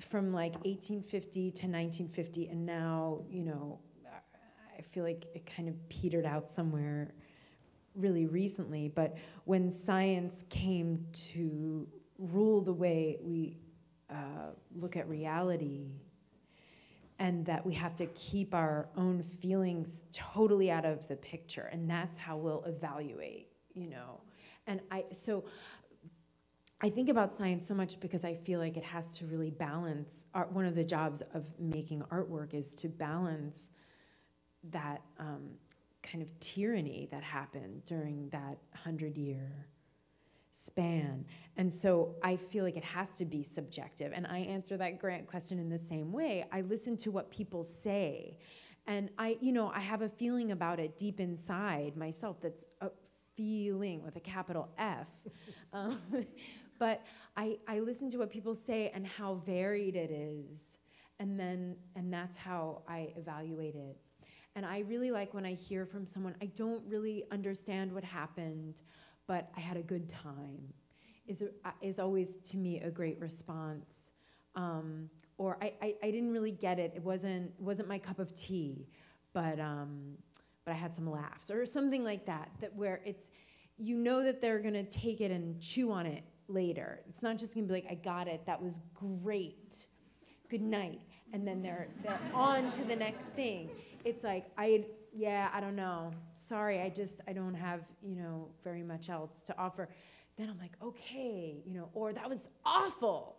from like eighteen fifty to nineteen fifty, and now, you know, I feel like it kind of petered out somewhere really recently, but when science came to rule the way we uh, look at reality, and that we have to keep our own feelings totally out of the picture, and that's how we'll evaluate, you know. And I, so, I think about science so much because I feel like it has to really balance. Art, one of the jobs of making artwork is to balance that um, kind of tyranny that happened during that hundred-year span. And so I feel like it has to be subjective. And I answer that grant question in the same way. I listen to what people say. And I, you know, I have a feeling about it deep inside myself that's a feeling with a capital F. Um, But I, I listen to what people say and how varied it is, and then and that's how I evaluate it. And I really like when I hear from someone, I don't really understand what happened, but I had a good time, is, is always to me a great response. Um, or I, I, I didn't really get it, it wasn't, wasn't my cup of tea, but, um, but I had some laughs, or something like that, that where it's, you know that they're gonna take it and chew on it later. It's not just gonna be like, I got it, that was great, good night, and then they're, they're on to the next thing. It's like, I, yeah, I don't know, sorry, I just, I don't have, you know, very much else to offer. Then I'm like, okay, you know, or that was awful.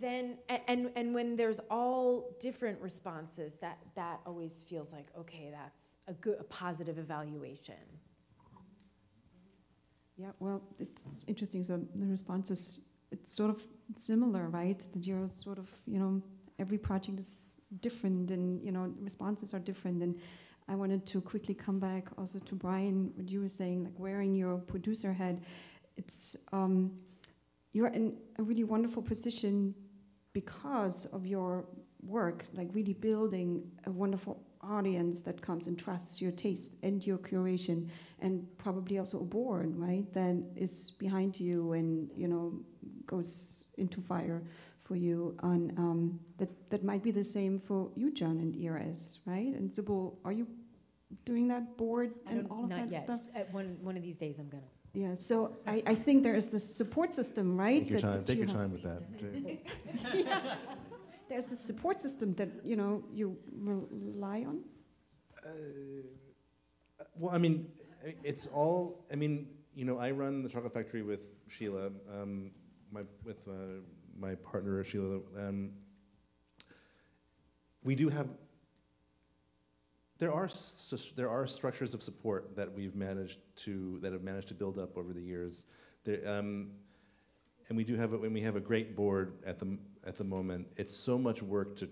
Then, and, and when there's all different responses, that, that always feels like, okay, that's a good, a positive evaluation. Yeah, well, it's interesting. So the response is, it's sort of similar, right? That you're sort of, you know, every project is different, and, you know, responses are different. And I wanted to quickly come back also to Brian, what you were saying, like wearing your producer hat. It's, um, you're in a really wonderful position because of your work, like really building a wonderful audience that comes and trusts your taste and your curation, and probably also a board, right, that is behind you and, you know, goes into fire for you. On um, that, that might be the same for you, John, and E R S, right? And Sibyl, are you doing that board and all of that yet. stuff? At one one of these days, I'm gonna. Yeah. So I, I think there is this support system, right? Take your that, time. That take you your time with that. Yeah. There's the support system that you know you rely on. Uh, well, I mean, it's all. I mean, you know, I run the Chocolate Factory with Sheila, um, my with uh, my partner Sheila. Um, we do have. There are there are structures of support that we've managed to that have managed to build up over the years, there, um, and we do have a, when we have a great board at the at the moment. It's so much work to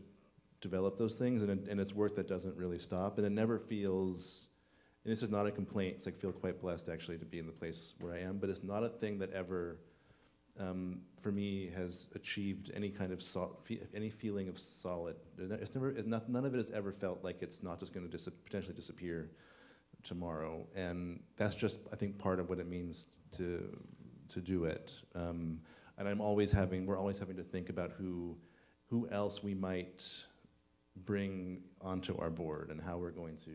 develop those things, and and it's work that doesn't really stop, and it never feels. And this is not a complaint. It's like I feel quite blessed actually to be in the place where I am, but it's not a thing that ever, um, for me, has achieved any kind of sol fe any feeling of solid. It's never. It's not, none of it has ever felt like it's not just going to dis potentially disappear tomorrow, and that's just I think part of what it means to to do it. Um, and I'm always having. We're always having to think about who who else we might bring onto our board and how we're going to.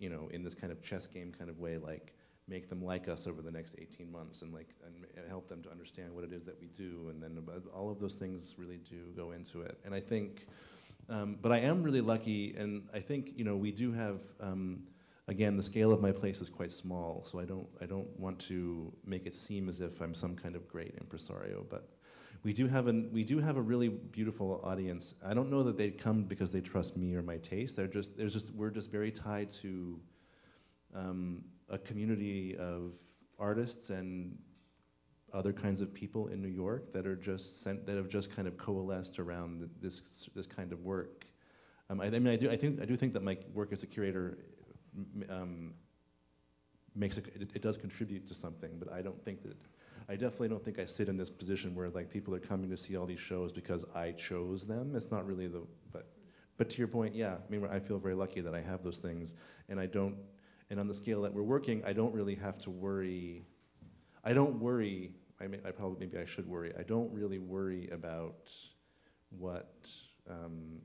You know, in this kind of chess game kind of way, like make them like us over the next eighteen months, and like and help them to understand what it is that we do, and then all of those things really do go into it. And I think, um, but I am really lucky, and I think you know we do have. Um, again, the scale of my place is quite small, so I don't I don't want to make it seem as if I'm some kind of great impresario, but. We do have an we do have a really beautiful audience. I don't know that they come because they trust me or my taste. They're just there's just we're just very tied to um, a community of artists and other kinds of people in New York that are just sent, that have just kind of coalesced around this this kind of work. Um, I, I mean, I do I think I do think that my work as a curator um, makes a, it, it does contribute to something, but I don't think that. I definitely don't think I sit in this position where like people are coming to see all these shows because I chose them. It's not really the, but, but to your point, yeah. I mean, I feel very lucky that I have those things, and I don't. And on the scale that we're working, I don't really have to worry. I don't worry. I mean, I probably maybe I should worry. I don't really worry about what um,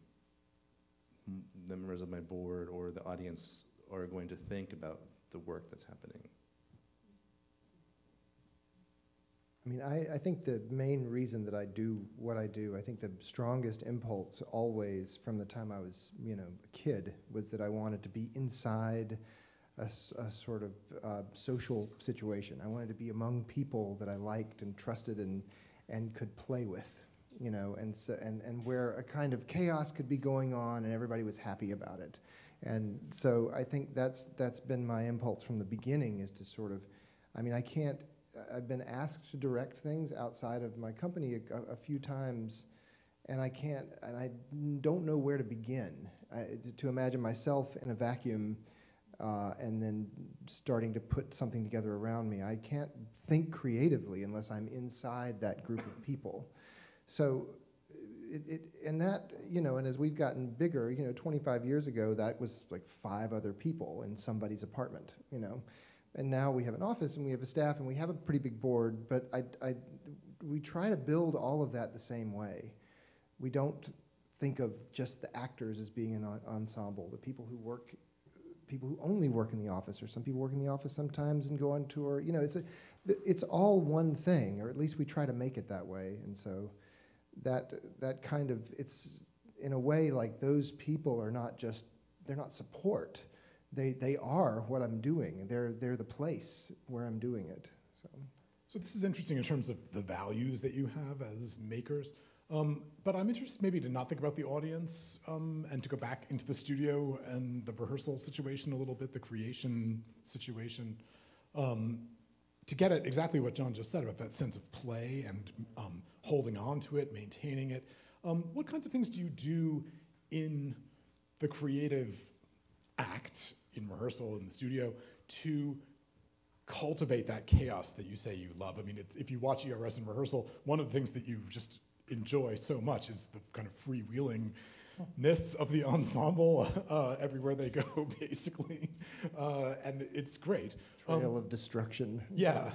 members of my board or the audience are going to think about the work that's happening. I mean, I, I think the main reason that I do what I do, I think the strongest impulse always from the time I was, you know, a kid was that I wanted to be inside a, a sort of uh, social situation. I wanted to be among people that I liked and trusted and, and could play with, you know, and, so, and, and where a kind of chaos could be going on and everybody was happy about it. And so I think that's, that's been my impulse from the beginning is to sort of, I mean, I can't, I've been asked to direct things outside of my company a, a few times, and I can't, and I don't know where to begin. I, to imagine myself in a vacuum uh, and then starting to put something together around me, I can't think creatively unless I'm inside that group of people. So, it, it, and that, you know, and as we've gotten bigger, you know, twenty-five years ago, that was like five other people in somebody's apartment, you know. And now we have an office, and we have a staff, and we have a pretty big board, but I, I, we try to build all of that the same way. We don't think of just the actors as being an ensemble, the people who work, people who only work in the office, or some people work in the office sometimes and go on tour. You know, it's, a, it's all one thing, or at least we try to make it that way, and so that, that kind of, it's in a way like those people are not just, they're not support. They, they are what I'm doing. They're, they're the place where I'm doing it. So. So this is interesting in terms of the values that you have as makers. Um, but I'm interested maybe to not think about the audience um, and to go back into the studio and the rehearsal situation a little bit, the creation situation, um, to get at exactly what John just said about that sense of play and um, holding on to it, maintaining it. Um, what kinds of things do you do in the creative act in rehearsal, in the studio, to cultivate that chaos that you say you love? I mean, it's, if you watch E R S in rehearsal, one of the things that you just enjoy so much is the kind of freewheeling myths of the ensemble uh, everywhere they go, basically. Uh, and it's great. Trail um, of destruction. Yeah.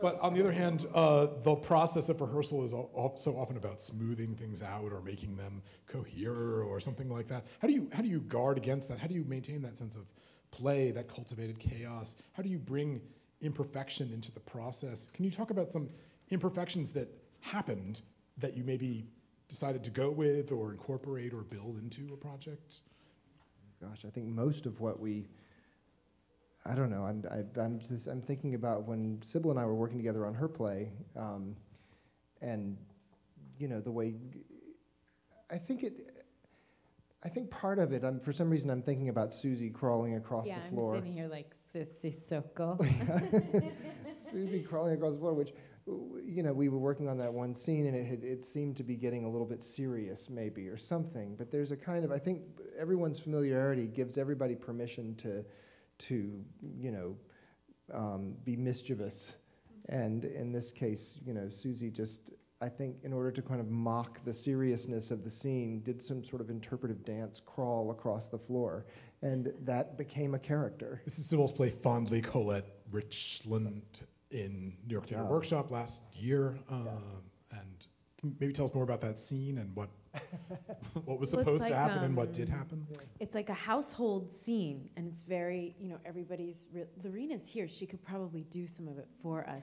But on the other hand, uh, the process of rehearsal is so often about smoothing things out or making them cohere or something like that. How do you, how do you guard against that? How do you maintain that sense of play, that cultivated chaos? How do you bring imperfection into the process? Can you talk about some imperfections that happened that you maybe decided to go with or incorporate or build into a project? Gosh, I think most of what we, I don't know, I'm, I, I'm, just, I'm thinking about when Sibyl and I were working together on her play, um, and you know, the way, I think it, I think part of it, I'm, for some reason, I'm thinking about Susie crawling across yeah, the floor. Yeah, I'm sitting here like, Susie Sokol. Susie crawling across the floor, which, you know, we were working on that one scene, and it, had, it seemed to be getting a little bit serious, maybe, or something. But there's a kind of, I think everyone's familiarity gives everybody permission to, to you know, um, be mischievous. And in this case, you know, Susie just, I think in order to kind of mock the seriousness of the scene, did some sort of interpretive dance crawl across the floor. And that became a character. This is Sibyl's play Fondly Colette Richland in New York Theater oh. Workshop last year. Uh, yeah. And can maybe tell us more about that scene and what what was supposed well, like, to happen um, and what did happen. It's like a household scene, and it's very, you know, everybody's, re Lorena's here, she could probably do some of it for us.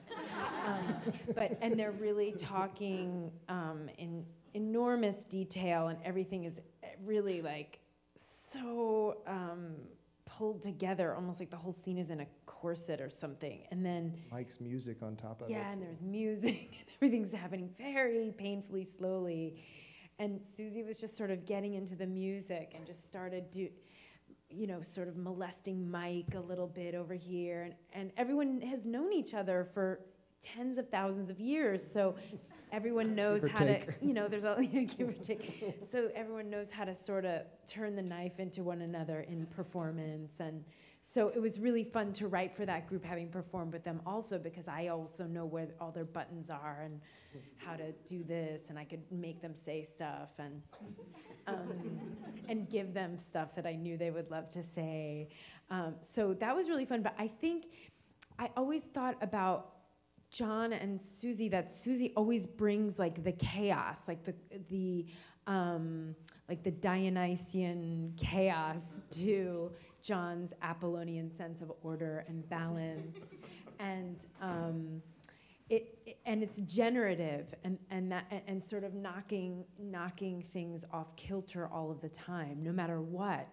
um, but, and they're really talking um, in enormous detail, and everything is really like so um, pulled together, almost like the whole scene is in a corset or something. And then Mike's music on top of yeah, it. Yeah, and there's music, and everything's happening very painfully slowly. And Susie was just sort of getting into the music and just started, do, you know, sort of molesting Mike a little bit over here. And, and everyone has known each other for tens of thousands of years, so everyone knows how take. to, you know, there's all, give or take. So everyone knows how to sort of turn the knife into one another in performance. And so it was really fun to write for that group, having performed with them also, because I also know where all their buttons are and how to do this, and I could make them say stuff and um, and give them stuff that I knew they would love to say. Um, so that was really fun. But I think I always thought about John and Susie, that Susie always brings like the chaos, like the the um, like the Dionysian chaos to John's Apollonian sense of order and balance, and um, it, it and it's generative and and that and, and sort of knocking knocking things off kilter all of the time, no matter what,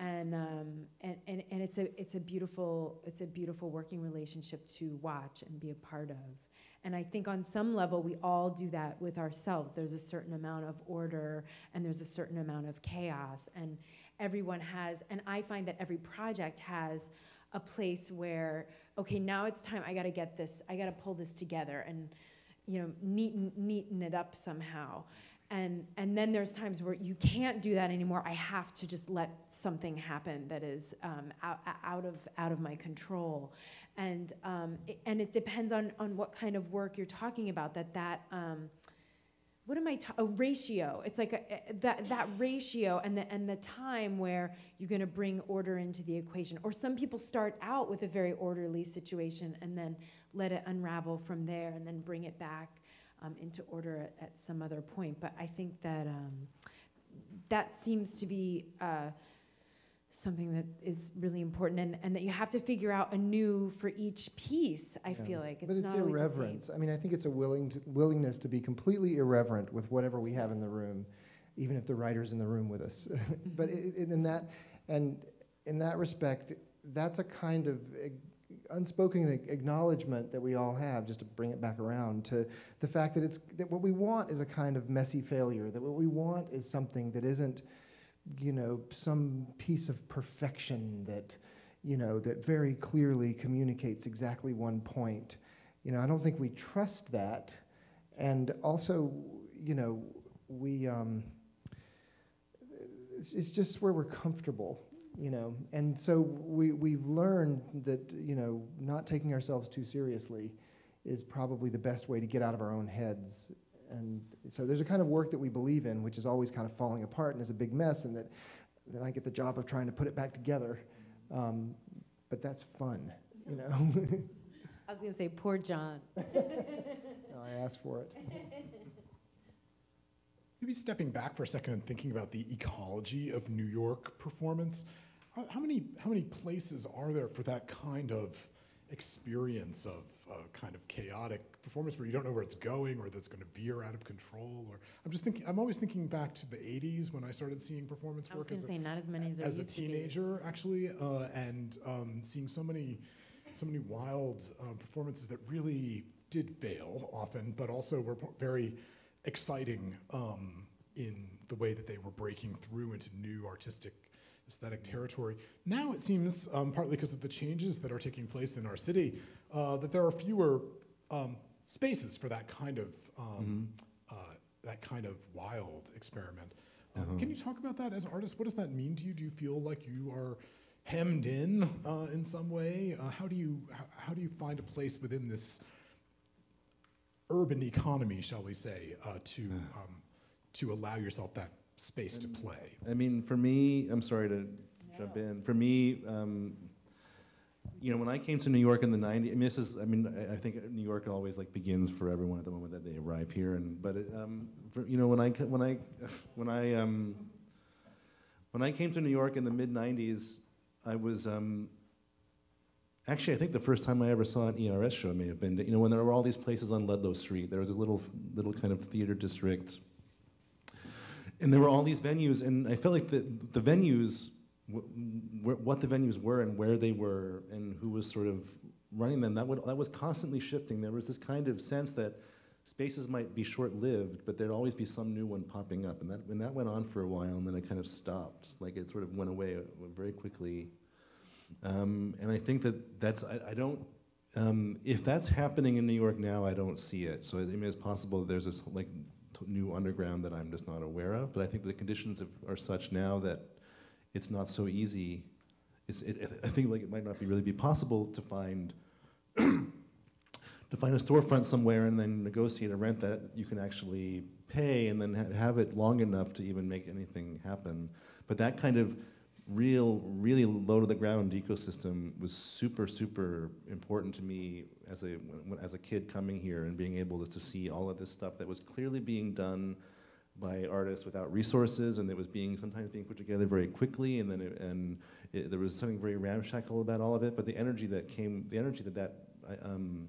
and um, and, and and it's a it's a beautiful it's a beautiful working relationship to watch and be a part of, and I think on some level we all do that with ourselves. There's a certain amount of order and there's a certain amount of chaos, and everyone has, and I find that every project has a place where, okay, now it's time, I gotta get this, I gotta pull this together and, you know, neaten, neaten it up somehow. And, and then there's times where you can't do that anymore, I have to just let something happen that is um, out, out, of, out of my control. And, um, it, and it depends on, on what kind of work you're talking about, that that, um, What am I? Ta a ratio. It's like a, a, that that ratio and the and the time where you're going to bring order into the equation. Or some people start out with a very orderly situation and then let it unravel from there, and then bring it back um, into order at, at some other point. But I think that um, that seems to be uh, something that is really important, and, and that you have to figure out anew for each piece, I yeah. feel like. It's but it's not irreverence. I mean, I think it's a willing to, willingness to be completely irreverent with whatever we have in the room, even if the writer's in the room with us. But it, it, in that, and in that respect, that's a kind of unspoken acknowledgement that we all have, just to bring it back around to the fact that it's that what we want is a kind of messy failure, that what we want is something that isn't, you know, some piece of perfection that, you know, that very clearly communicates exactly one point. You know, I don't think we trust that. And also, you know, we, um, it's, it's just where we're comfortable, you know. And so we, we've learned that, you know, not taking ourselves too seriously is probably the best way to get out of our own heads and so there's a kind of work that we believe in, which is always kind of falling apart and is a big mess, and that then I get the job of trying to put it back together. Um, but that's fun, you know? I was gonna say, poor John. No, I asked for it. Maybe stepping back for a second and thinking about the ecology of New York performance, how many, how many places are there for that kind of experience of uh, kind of chaotic performance where you don't know where it's going or that's going to veer out of control? Or I'm just thinking, I'm always thinking back to the eighties when I started seeing performance work. I was going to say, not as many as there used to be. As a teenager, actually, uh, and um, seeing so many, so many wild um, performances that really did fail often, but also were very exciting um, in the way that they were breaking through into new artistic aesthetic territory. Now it seems, um, partly because of the changes that are taking place in our city, uh, that there are fewer um, spaces for that kind of um, mm-hmm. uh, that kind of wild experiment. Um, uh-huh. Can you talk about that as artists? What does that mean to you? Do you feel like you are hemmed in uh, in some way? Uh, how do you how do you find a place within this urban economy, shall we say, uh, to um, to allow yourself that space and to play? I mean, for me, I'm sorry to no. jump in. For me, um, you know, when I came to New York in the nineties, I mean, this is, I mean, I, I think New York always like begins for everyone at the moment that they arrive here. And but it, um, for, you know, when I when I when I um, when I came to New York in the mid nineties, I was um, actually I think the first time I ever saw an E R S show may have been, you know, when there were all these places on Ludlow Street. There was a little little kind of theater district. And there were all these venues, and I felt like the, the venues, w w what the venues were and where they were and who was sort of running them, that, would, that was constantly shifting. There was this kind of sense that spaces might be short-lived, but there'd always be some new one popping up. And that, and that went on for a while, and then it kind of stopped. Like, it sort of went away very quickly. Um, and I think that that's, I, I don't, um, if that's happening in New York now, I don't see it. So I mean, it's possible that there's this, like, new underground that I'm just not aware of, but I think the conditions of, are such now that it's not so easy. It's, it, I think like it might not be really be possible to find to find a storefront somewhere and then negotiate a rent that you can actually pay and then ha have it long enough to even make anything happen. But that kind of real, really low to the ground ecosystem was super, super important to me as a as a kid coming here and being able to, to see all of this stuff that was clearly being done by artists without resources, and that was being sometimes being put together very quickly, and then it, and it, there was something very ramshackle about all of it. But the energy that came, the energy that that, um,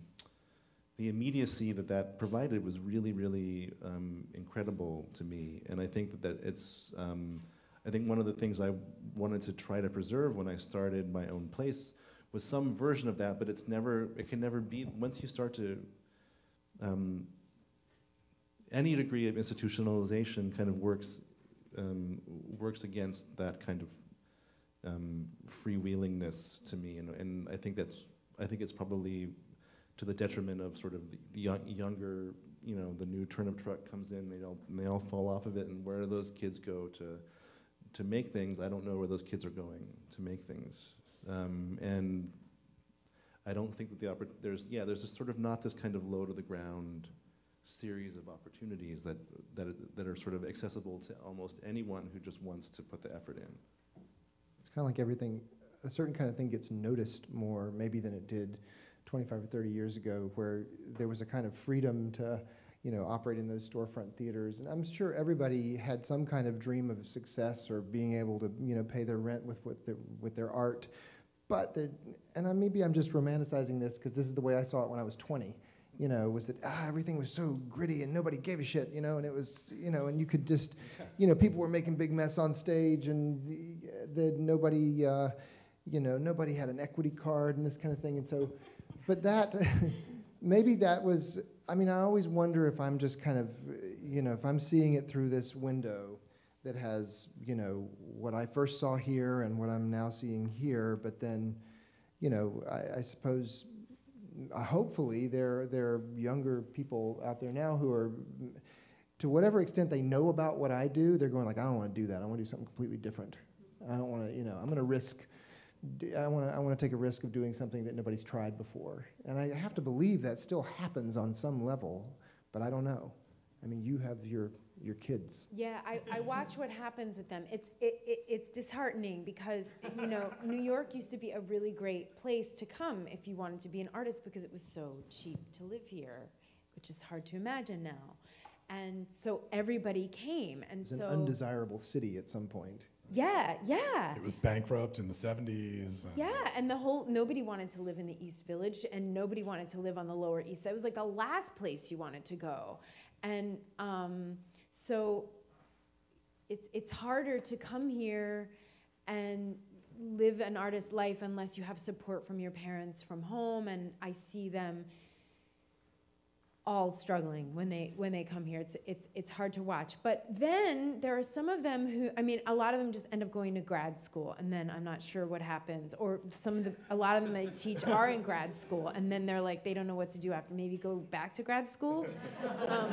the immediacy that that provided was really, really um, incredible to me, and I think that that it's. Um, I think one of the things I wanted to try to preserve when I started my own place was some version of that, but it's never, it can never be, once you start to, um, any degree of institutionalization kind of works, um, works against that kind of um, freewheelingness to me, and, and I think that's, I think it's probably to the detriment of sort of the young, younger, you know, the new turnip truck comes in, they all, and they all fall off of it, and where do those kids go to, to make things? I don't know where those kids are going to make things. Um, and I don't think that the, oppor there's, yeah, there's just sort of not this kind of low to the ground series of opportunities that, that, that are sort of accessible to almost anyone who just wants to put the effort in. It's kind of like everything, a certain kind of thing gets noticed more maybe than it did twenty-five or thirty years ago, where there was a kind of freedom to, you know, operate in those storefront theaters. And I'm sure everybody had some kind of dream of success or being able to, you know, pay their rent with, with, their, with their art. But, the, and I, maybe I'm just romanticizing this because this is the way I saw it when I was twenty, you know, was that ah, everything was so gritty and nobody gave a shit, you know, and it was, you know, and you could just, you know, people were making big mess on stage and the, the, nobody, uh, you know, nobody had an equity card and this kind of thing. And so, but that, maybe that was, I mean, I always wonder if I'm just kind of, you know, if I'm seeing it through this window that has, you know, what I first saw here and what I'm now seeing here, but then, you know, I, I suppose, uh, hopefully there, there are younger people out there now who are, to whatever extent they know about what I do, they're going like, I don't want to do that. I want to do something completely different. I don't want to, you know, I'm going to risk, I want to I want to take a risk of doing something that nobody's tried before. And I have to believe that still happens on some level, but I don't know. I mean, you have your your kids. Yeah, I, I watch what happens with them. It's it, it it's disheartening because, you know, New York used to be a really great place to come if you wanted to be an artist because it was so cheap to live here, which is hard to imagine now. And so everybody came, and so it was an undesirable city at some point. Yeah, yeah. It was bankrupt in the seventies. And yeah, and the whole, nobody wanted to live in the East Village, and nobody wanted to live on the Lower East Side. It was like the last place you wanted to go. And um, so it's, it's harder to come here and live an artist life unless you have support from your parents from home, and I see them all struggling when they when they come here. It's it's it's hard to watch. But then there are some of them who, I mean, a lot of them just end up going to grad school, and then I'm not sure what happens. Or some of the a lot of them I teach are in grad school, and then they're like, they don't know what to do after. Maybe go back to grad school. Um,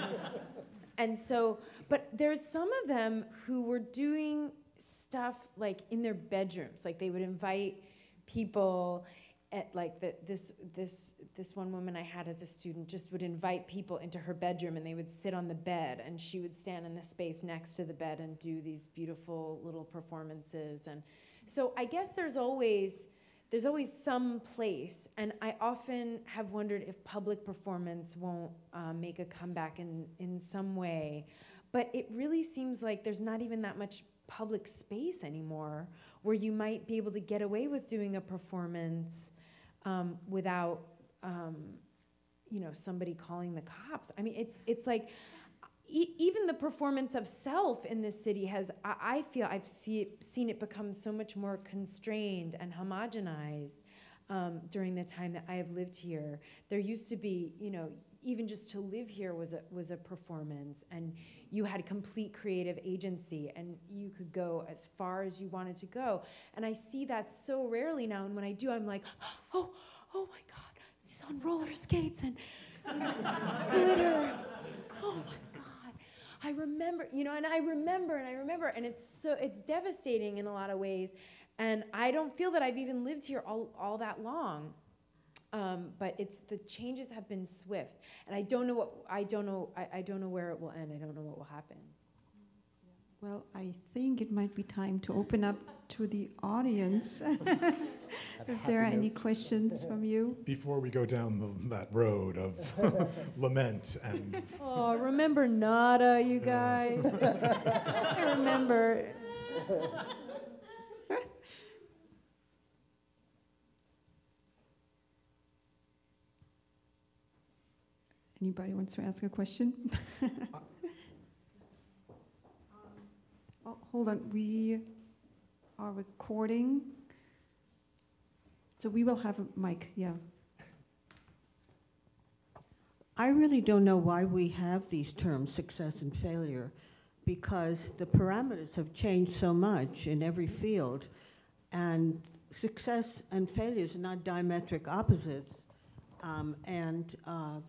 and so, but there's some of them who were doing stuff like in their bedrooms. Like they would invite people. At like the, this, this, this one woman I had as a student just would invite people into her bedroom, and they would sit on the bed, and she would stand in the space next to the bed and do these beautiful little performances. And so I guess there's always, there's always some place, and I often have wondered if public performance won't uh, make a comeback in, in some way. But it really seems like there's not even that much public space anymore where you might be able to get away with doing a performance Um, without, um, you know, somebody calling the cops. I mean, it's it's like e even the performance of self in this city has. I, I feel I've see it, seen it become so much more constrained and homogenized um, during the time that I have lived here. There used to be, you know, even just to live here was a was a performance, and you had complete creative agency, and you could go as far as you wanted to go. And I see that so rarely now, and when I do, I'm like, oh, oh my God, she's on roller skates and glitter. Oh my God, I remember, you know, and I remember, and I remember, and it's so it's devastating in a lot of ways, and I don't feel that I've even lived here all all that long. Um, but it's the changes have been swift, and I don't know what I don't know. I, I don't know where it will end. I don't know what will happen. Well, I think it might be time to open up to the audience. If there are any questions from you before we go down the, that road of lament and oh, remember nada, you guys. I remember. Anybody wants to ask a question? Oh, hold on, we are recording. So we will have a mic, yeah. I really don't know why we have these terms, success and failure, because the parameters have changed so much in every field, and success and failures are not diametric opposites, um, and uh,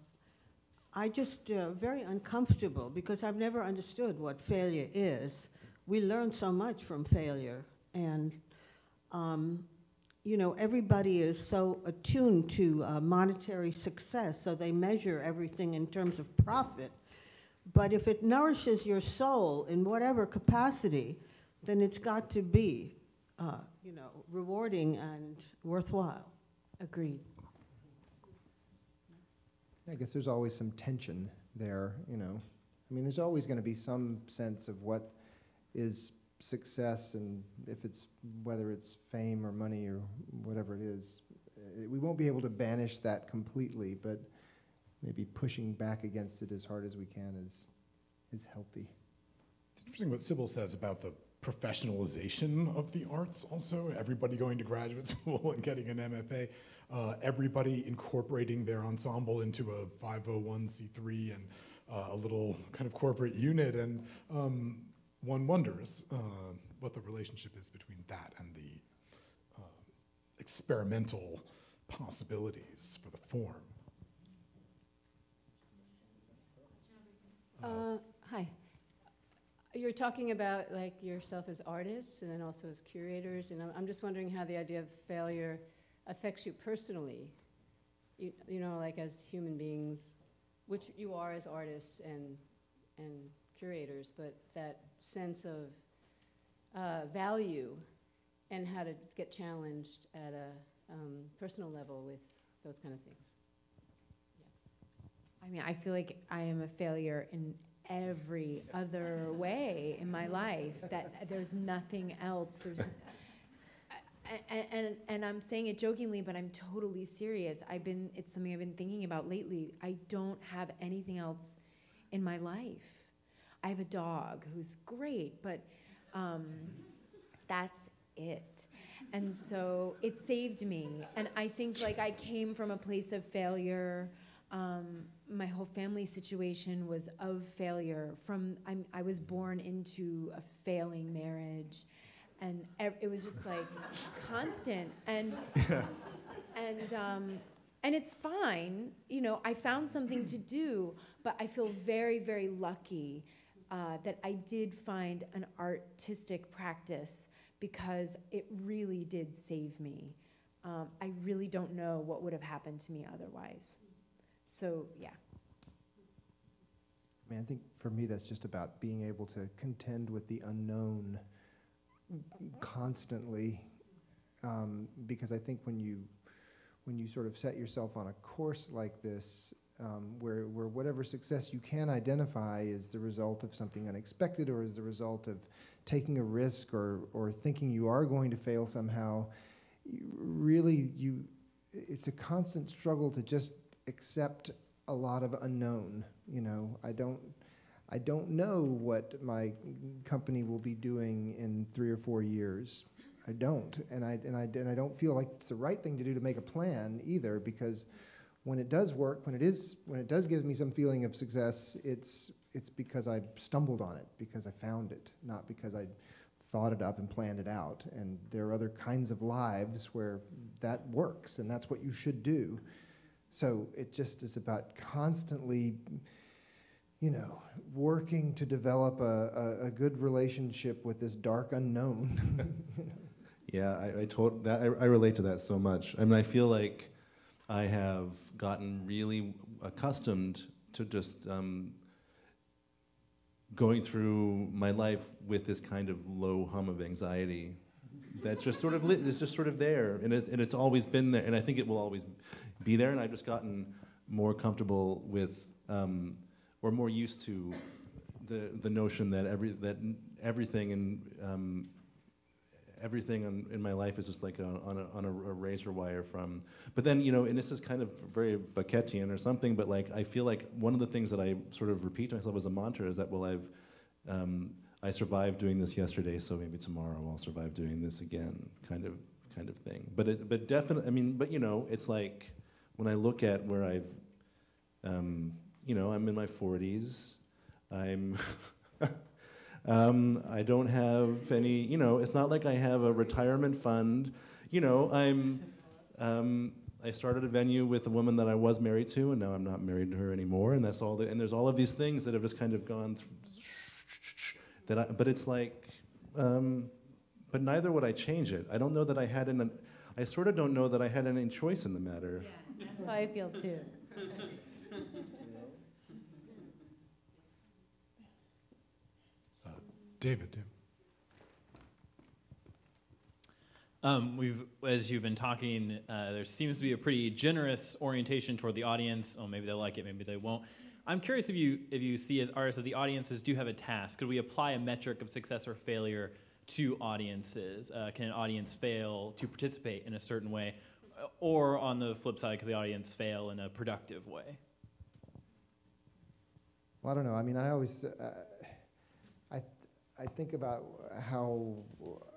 I just uh, very uncomfortable because I've never understood what failure is. We learn so much from failure, and um, you know, everybody is so attuned to uh, monetary success, so they measure everything in terms of profit. But if it nourishes your soul in whatever capacity, then it's got to be, uh, you know, rewarding and worthwhile. Agreed. I guess there's always some tension there, you know. I mean, there's always going to be some sense of what is success, and if it's, whether it's fame or money or whatever it is. It, we won't be able to banish that completely, but maybe pushing back against it as hard as we can is, is healthy. It's interesting what Sibyl says about the professionalization of the arts also, everybody going to graduate school and getting an M F A. Uh, everybody incorporating their ensemble into a five oh one c three and uh, a little kind of corporate unit, and um, one wonders uh, what the relationship is between that and the uh, experimental possibilities for the form. Uh, uh, hi. You're talking about like yourself as artists and then also as curators, and I'm, I'm just wondering how the idea of failure affects you personally, you, you know, like as human beings, which you are as artists and and curators, but that sense of uh, value and how to get challenged at a um, personal level with those kind of things. Yeah. I mean, I feel like I am a failure in every other way in my life, that there's nothing else. There's, and, and, and I'm saying it jokingly, but I'm totally serious. I've been, it's something I've been thinking about lately. I don't have anything else in my life. I have a dog who's great, but um, that's it. And so it saved me. And I think like I came from a place of failure. Um, my whole family situation was of failure. From I'm, I was born into a failing marriage, and ev it was just like constant. And and um, and it's fine, you know. I found something to do, but I feel very, very lucky uh, that I did find an artistic practice because it really did save me. Um, I really don't know what would have happened to me otherwise. So, yeah. I mean, I think for me that's just about being able to contend with the unknown constantly, um, because I think when you, when you sort of set yourself on a course like this, um, where, where whatever success you can identify is the result of something unexpected or is the result of taking a risk or, or thinking you are going to fail somehow, you really, you, it's a constant struggle to just except a lot of unknown, you know. I don't, I don't know what my company will be doing in three or four years. I don't, and I and I and I don't feel like it's the right thing to do to make a plan either, because when it does work, when it is, when it does give me some feeling of success, it's it's because I stumbled on it, because I found it, not because I thought it up and planned it out. And there are other kinds of lives where that works, and that's what you should do. So it just is about constantly, you know, working to develop a, a, a good relationship with this dark unknown. Yeah, I, I told that I, I relate to that so much. I mean, I feel like I have gotten really accustomed to just um, going through my life with this kind of low hum of anxiety. That's just sort of lit, it's just sort of there, and, it, and it's always been there, and I think it will always be there, and I've just gotten more comfortable with, um, or more used to the the notion that every that everything and um, everything in, in my life is just like a, on a, on a razor wire from. But then, you know, and this is kind of very Baketian or something, but like I feel like one of the things that I sort of repeat to myself as a mantra is that, well, I've um, I survived doing this yesterday, so maybe tomorrow I'll survive doing this again, kind of kind of thing. But it, but definitely, I mean, but you know, it's like when I look at where I've, um, you know, I'm in my forties. I'm, um, I don't have any, you know, it's not like I have a retirement fund. You know, I'm, um, I started a venue with a woman that I was married to, and now I'm not married to her anymore. And that's all. The, and there's all of these things that have just kind of gone through. That I, but it's like, um, but neither would I change it. I don't know that I had an, I sort of don't know that I had any choice in the matter. Yeah, that's how I feel too. uh, David. Um, we've, as you've been talking, uh, there seems to be a pretty generous orientation toward the audience. Oh, maybe they'll like it, maybe they won't. I'm curious if you, if you see as artists that the audiences do have a task. Could we apply a metric of success or failure to audiences? Uh, can an audience fail to participate in a certain way? Or on the flip side, could the audience fail in a productive way? Well, I don't know. I mean, I always, uh, I, th I think about how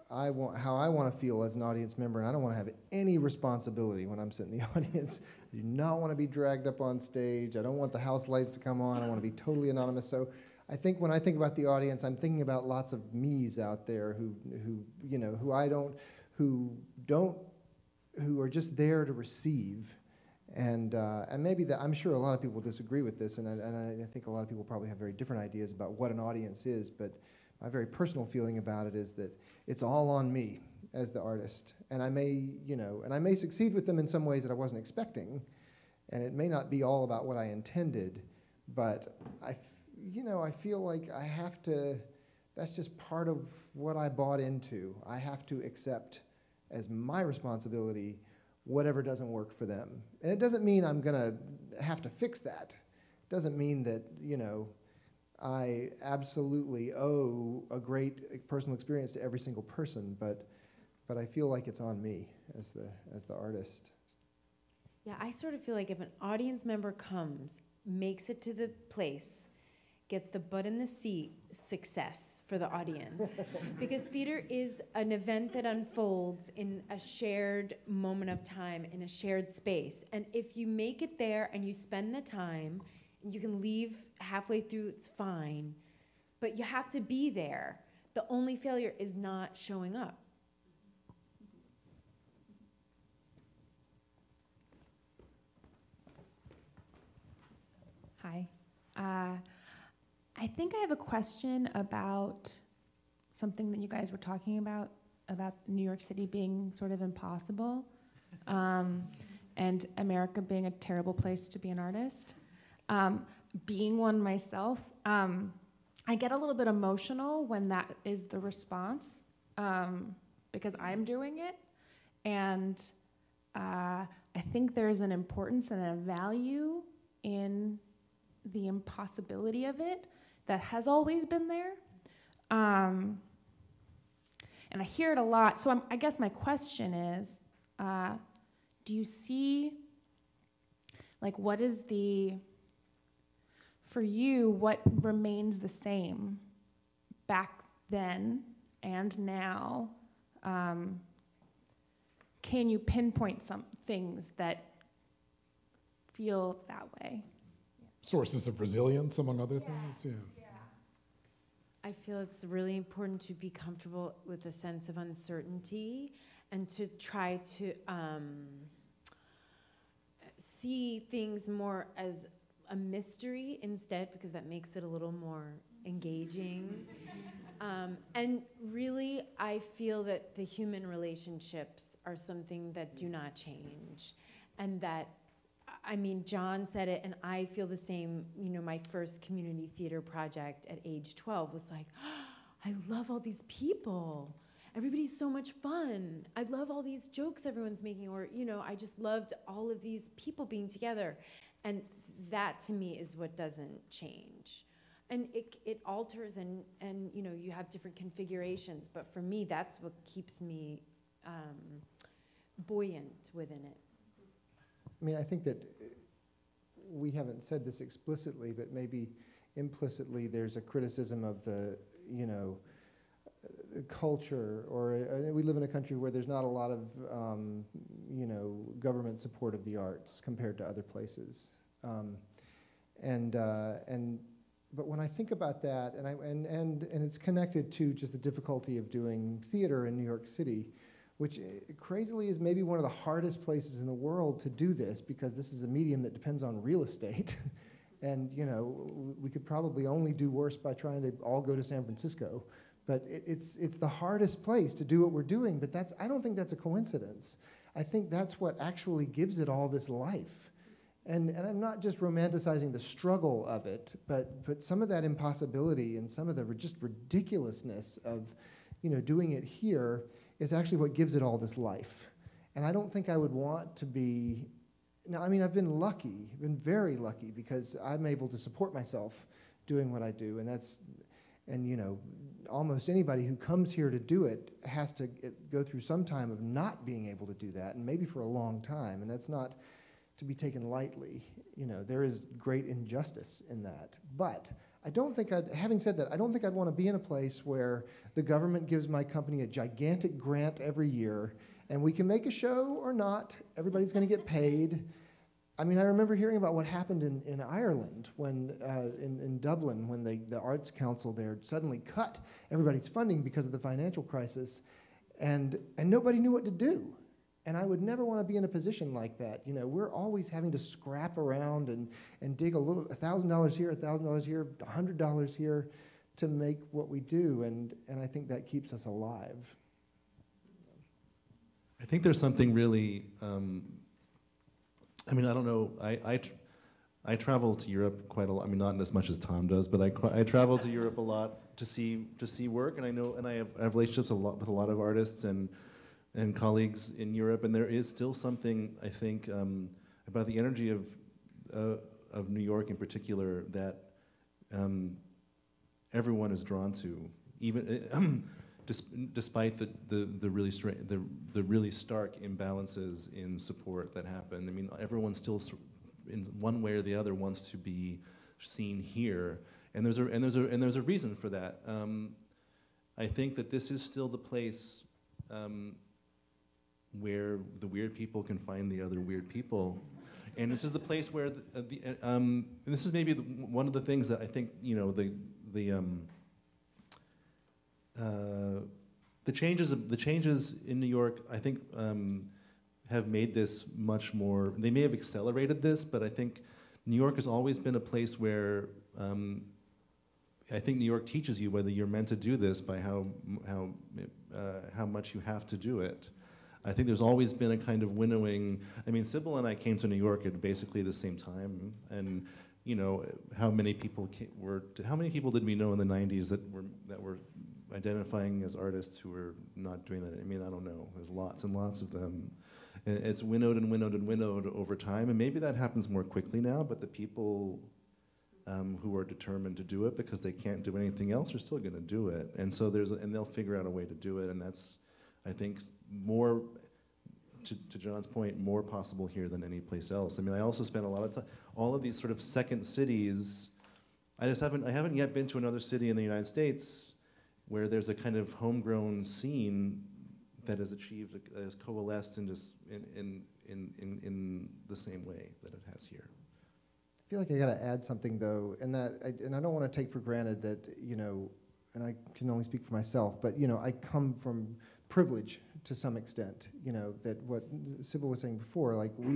I, want, how I want to feel as an audience member, and I don't want to have any responsibility when I'm sitting in the audience. I do not want to be dragged up on stage. I don't want the house lights to come on. I want to be totally anonymous. So I think when I think about the audience, I'm thinking about lots of me's out there who, who you know, who I don't, who don't, who are just there to receive. And, uh, and maybe that, I'm sure a lot of people disagree with this, and I, and I think a lot of people probably have very different ideas about what an audience is, but my very personal feeling about it is that it's all on me as the artist. And I may, you know, and I may succeed with them in some ways that I wasn't expecting, and it may not be all about what I intended, but I, you know, I feel like I have to, that's just part of what I bought into. I have to accept as my responsibility whatever doesn't work for them. And it doesn't mean I'm gonna have to fix that. It doesn't mean that, you know, I absolutely owe a great personal experience to every single person, but but I feel like it's on me as the as the artist. Yeah, I sort of feel like if an audience member comes, makes it to the place, gets the butt in the seat, success for the audience. Because theater is an event that unfolds in a shared moment of time, in a shared space. And if you make it there and you spend the time, you can leave halfway through, it's fine. But you have to be there. The only failure is not showing up. Hi. Uh, I think I have a question about something that you guys were talking about, about New York City being sort of impossible, um, and America being a terrible place to be an artist. Um, being one myself, um, I get a little bit emotional when that is the response, um, because I'm doing it. And uh, I think there's an importance and a value in the impossibility of it that has always been there. Um, and I hear it a lot. So I'm, I guess my question is, uh, do you see, like, what is the, for you, what remains the same back then and now? Um, can you pinpoint some things that feel that way? Sources of resilience, among other yeah. things, yeah. yeah. I feel it's really important to be comfortable with a sense of uncertainty and to try to um, see things more as a mystery instead, because that makes it a little more engaging. um, and really, I feel that the human relationships are something that do not change, and that, I mean, John said it, and I feel the same. You know, my first community theater project at age twelve was like, oh, I love all these people. Everybody's so much fun. I love all these jokes everyone's making, or, you know, I just loved all of these people being together. And that, to me, is what doesn't change. And it, it alters, and, and, you know, you have different configurations. But for me, that's what keeps me um, buoyant within it. I mean, I think that we haven't said this explicitly, but maybe implicitly there's a criticism of the, you know, uh, culture, or uh, we live in a country where there's not a lot of, um, you know, government support of the arts compared to other places. Um, and, uh, and, but when I think about that, and, I, and, and, and it's connected to just the difficulty of doing theater in New York City, which crazily is maybe one of the hardest places in the world to do this, because this is a medium that depends on real estate. And, you know, we could probably only do worse by trying to all go to San Francisco. But it, it's, it's the hardest place to do what we're doing, but that's, I don't think that's a coincidence. I think that's what actually gives it all this life. And, and I'm not just romanticizing the struggle of it, but, but some of that impossibility and some of the just ridiculousness of, you know, doing it here is actually what gives it all this life. And I don't think I would want to be, now, I mean, I've been lucky, been very lucky, because I'm able to support myself doing what I do, and that's, and you know, almost anybody who comes here to do it has to it, go through some time of not being able to do that, and maybe for a long time, and that's not to be taken lightly. You know, there is great injustice in that, but I don't think I'd, having said that, I don't think I'd want to be in a place where the government gives my company a gigantic grant every year, and we can make a show or not, everybody's going to get paid. I mean, I remember hearing about what happened in, in Ireland, when, uh, in, in Dublin, when they, the Arts Council there suddenly cut everybody's funding because of the financial crisis, and, and nobody knew what to do. And I would never want to be in a position like that. You know, we're always having to scrap around and, and dig a little, a thousand dollars here, a thousand dollars here, a hundred dollars here to make what we do. And, and I think that keeps us alive. I think there's something really, um, I mean, I don't know, I, I, I travel to Europe quite a lot. I mean, not as much as Tom does, but I, I travel to Europe a lot to see to see work, and I know, and I have, I have relationships a lot with a lot of artists and and colleagues in Europe, and there is still something, I think, um, about the energy of uh, of New York in particular that um, everyone is drawn to, even uh, despite the the, the really stra the the really stark imbalances in support that happen. I mean, everyone still, in one way or the other, wants to be seen here, and there's a and there's a and there's a reason for that. Um, I think that this is still the place um, where the weird people can find the other weird people, and this is the place where the, uh, the uh, um, and this is maybe the, one of the things that I think, you know, the the um, uh, the changes the changes in New York, I think, Um, have made this much more, they may have accelerated this, but I think New York has always been a place where, um, I think New York teaches you whether you're meant to do this by how how uh, how much you have to do it. I think there's always been a kind of winnowing. I mean, Sibyl and I came to New York at basically the same time, and you know, how many people came, were, how many people did we know in the nineties that were, that were identifying as artists who were not doing that? I mean, I don't know, there's lots and lots of them. It's winnowed and winnowed and winnowed over time, and maybe that happens more quickly now, but the people um, who are determined to do it because they can't do anything else are still gonna do it. And so there's, a, and they'll figure out a way to do it, and that's, I think, more, to, to John's point, more possible here than any place else. I mean, I also spent a lot of time, all of these sort of second cities, I just haven't, I haven't yet been to another city in the United States where there's a kind of homegrown scene that has achieved, that has coalesced in, just in, in, in, in, in the same way that it has here. I feel like I gotta add something though, and that, I, and I don't wanna take for granted that, you know, and I can only speak for myself, but you know, I come from privilege to some extent, you know, that what Sibyl was saying before, like we,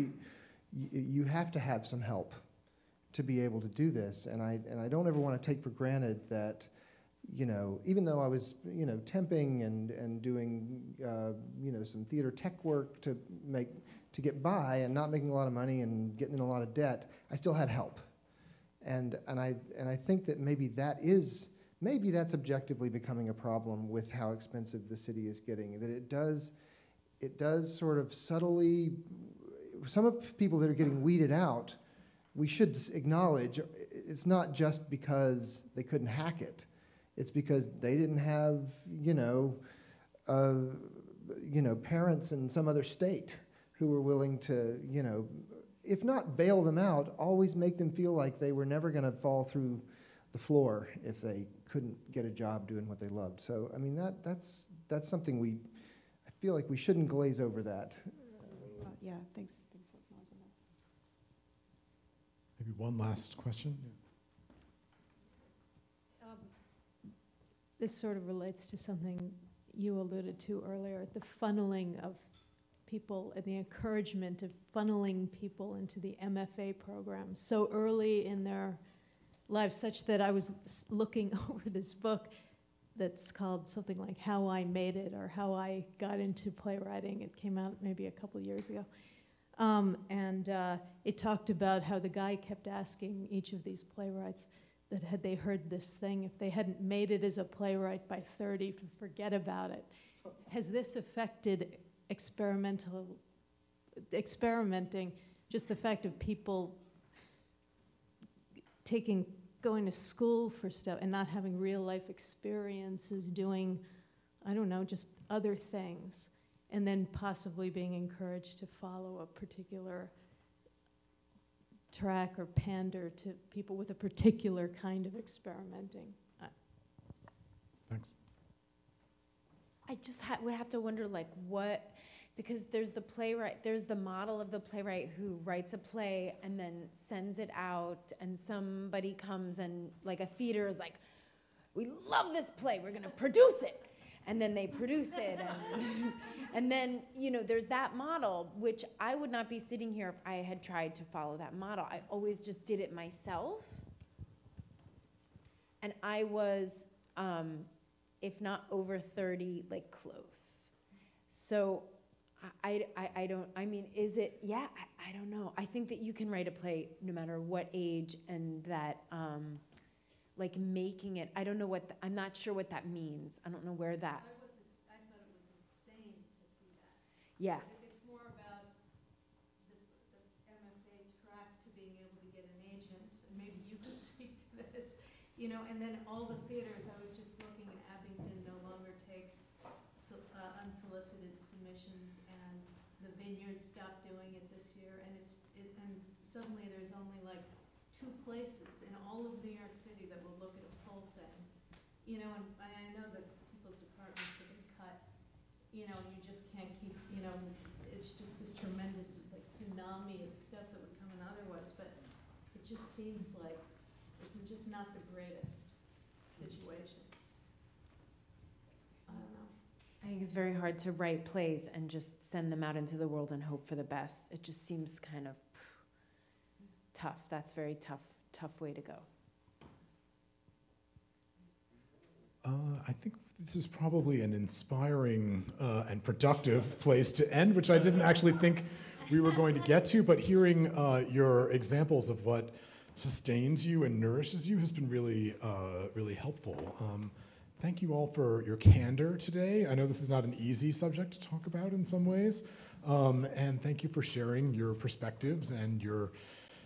y you have to have some help to be able to do this, and I, and I don't ever wanna take for granted that, you know, even though I was, you know, temping and, and doing, uh, you know, some theater tech work to make, to get by and not making a lot of money and getting in a lot of debt, I still had help. And, and, I, and I think that maybe that is, maybe that's objectively becoming a problem with how expensive the city is getting, that it does, it does sort of subtly, some of people that are getting weeded out, we should acknowledge it's not just because they couldn't hack it. It's because they didn't have, you know, uh, you know, parents in some other state who were willing to, you know, if not bail them out, always make them feel like they were never going to fall through the floor if they couldn't get a job doing what they loved. So, I mean, that that's that's something we, I feel like we shouldn't glaze over that. Uh, yeah, thanks. Thanks for acknowledging that. Maybe one last question. Yeah. This sort of relates to something you alluded to earlier, the funneling of people and the encouragement of funneling people into the M F A program so early in their lives, such that I was looking over this book that's called something like How I Made It or How I Got Into Playwriting. It came out maybe a couple years ago. Um, and uh, it talked about how the guy kept asking each of these playwrights, that had they heard this thing, if they hadn't made it as a playwright by thirty, to forget about it. Has this affected experimental, experimenting, just the fact of people taking, going to school for stuff and not having real life experiences, doing, I don't know, just other things, and then possibly being encouraged to follow a particular track or pander to people with a particular kind of experimenting. Uh. Thanks. I just ha would have to wonder, like, what, because there's the playwright, there's the model of the playwright who writes a play and then sends it out, and somebody comes and, like, a theater is like, we love this play, we're gonna produce it. And then they produce it. And, and then, you know, there's that model, which I would not be sitting here if I had tried to follow that model. I always just did it myself. And I was, um, if not over thirty, like close. So I, I, I don't, I mean, is it, yeah, I, I don't know. I think that you can write a play no matter what age, and that, um, like, making it, I don't know what, the, I'm not sure what that means. I don't know where that. I, wasn't, I thought it was insane to see that. Yeah. If it's more about the, the M F A track to being able to get an agent, and maybe you could speak to this, you know, and then all the theaters, I was just looking at Abingdon no longer takes so, uh, unsolicited submissions, and the Vineyard stopped doing it this year, and it's, it, and suddenly there's only like two places in all of New York City that will look at a full thing. You know, and I know that people's departments have been cut, you know, and you just can't keep, you know, it's just this tremendous like tsunami of stuff that would come in otherwise, but it just seems like it's just not the greatest situation. I don't know. I think it's very hard to write plays and just send them out into the world and hope for the best. It just seems kind of tough. That's a very tough, tough way to go. Uh, I think this is probably an inspiring uh, and productive place to end, which I didn't actually think we were going to get to, but hearing uh, your examples of what sustains you and nourishes you has been really, uh, really helpful. Um, thank you all for your candor today. I know this is not an easy subject to talk about in some ways, um, and thank you for sharing your perspectives and your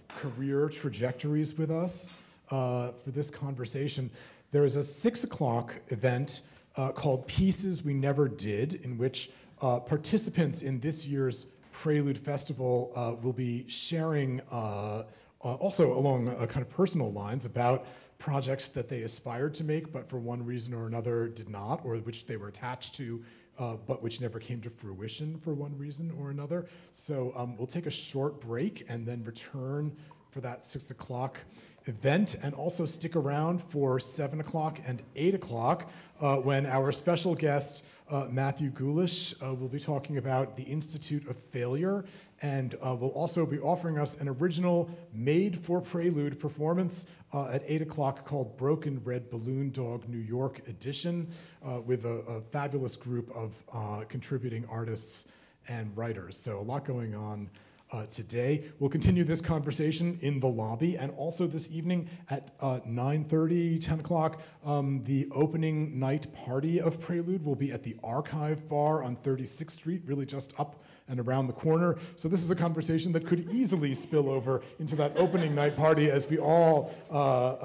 career trajectories with us uh, for this conversation. There is a six o'clock event uh, called Pieces We Never Did, in which uh, participants in this year's Prelude Festival uh, will be sharing uh, uh, also along uh, kind of personal lines about projects that they aspired to make but for one reason or another did not, or which they were attached to Uh, but which never came to fruition for one reason or another. So um, we'll take a short break and then return for that six o'clock event, and also stick around for seven o'clock and eight o'clock uh, when our special guest, uh, Matthew Goulish, uh, will be talking about the Institute of Failure, and uh, will also be offering us an original made for Prelude performance uh, at eight o'clock called Broken Red Balloon Dog New York Edition, uh, with a, a fabulous group of uh, contributing artists and writers. So a lot going on uh, today. We'll continue this conversation in the lobby, and also this evening at uh, nine thirty, ten o'clock, um, the opening night party of Prelude will be at the Archive Bar on thirty-sixth street, really just up and around the corner. So this is a conversation that could easily spill over into that opening night party as we all uh,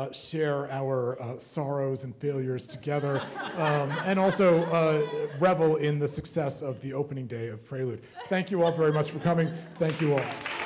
uh, share our uh, sorrows and failures together, um, and also uh, revel in the success of the opening day of Prelude. Thank you all very much for coming. Thank you all.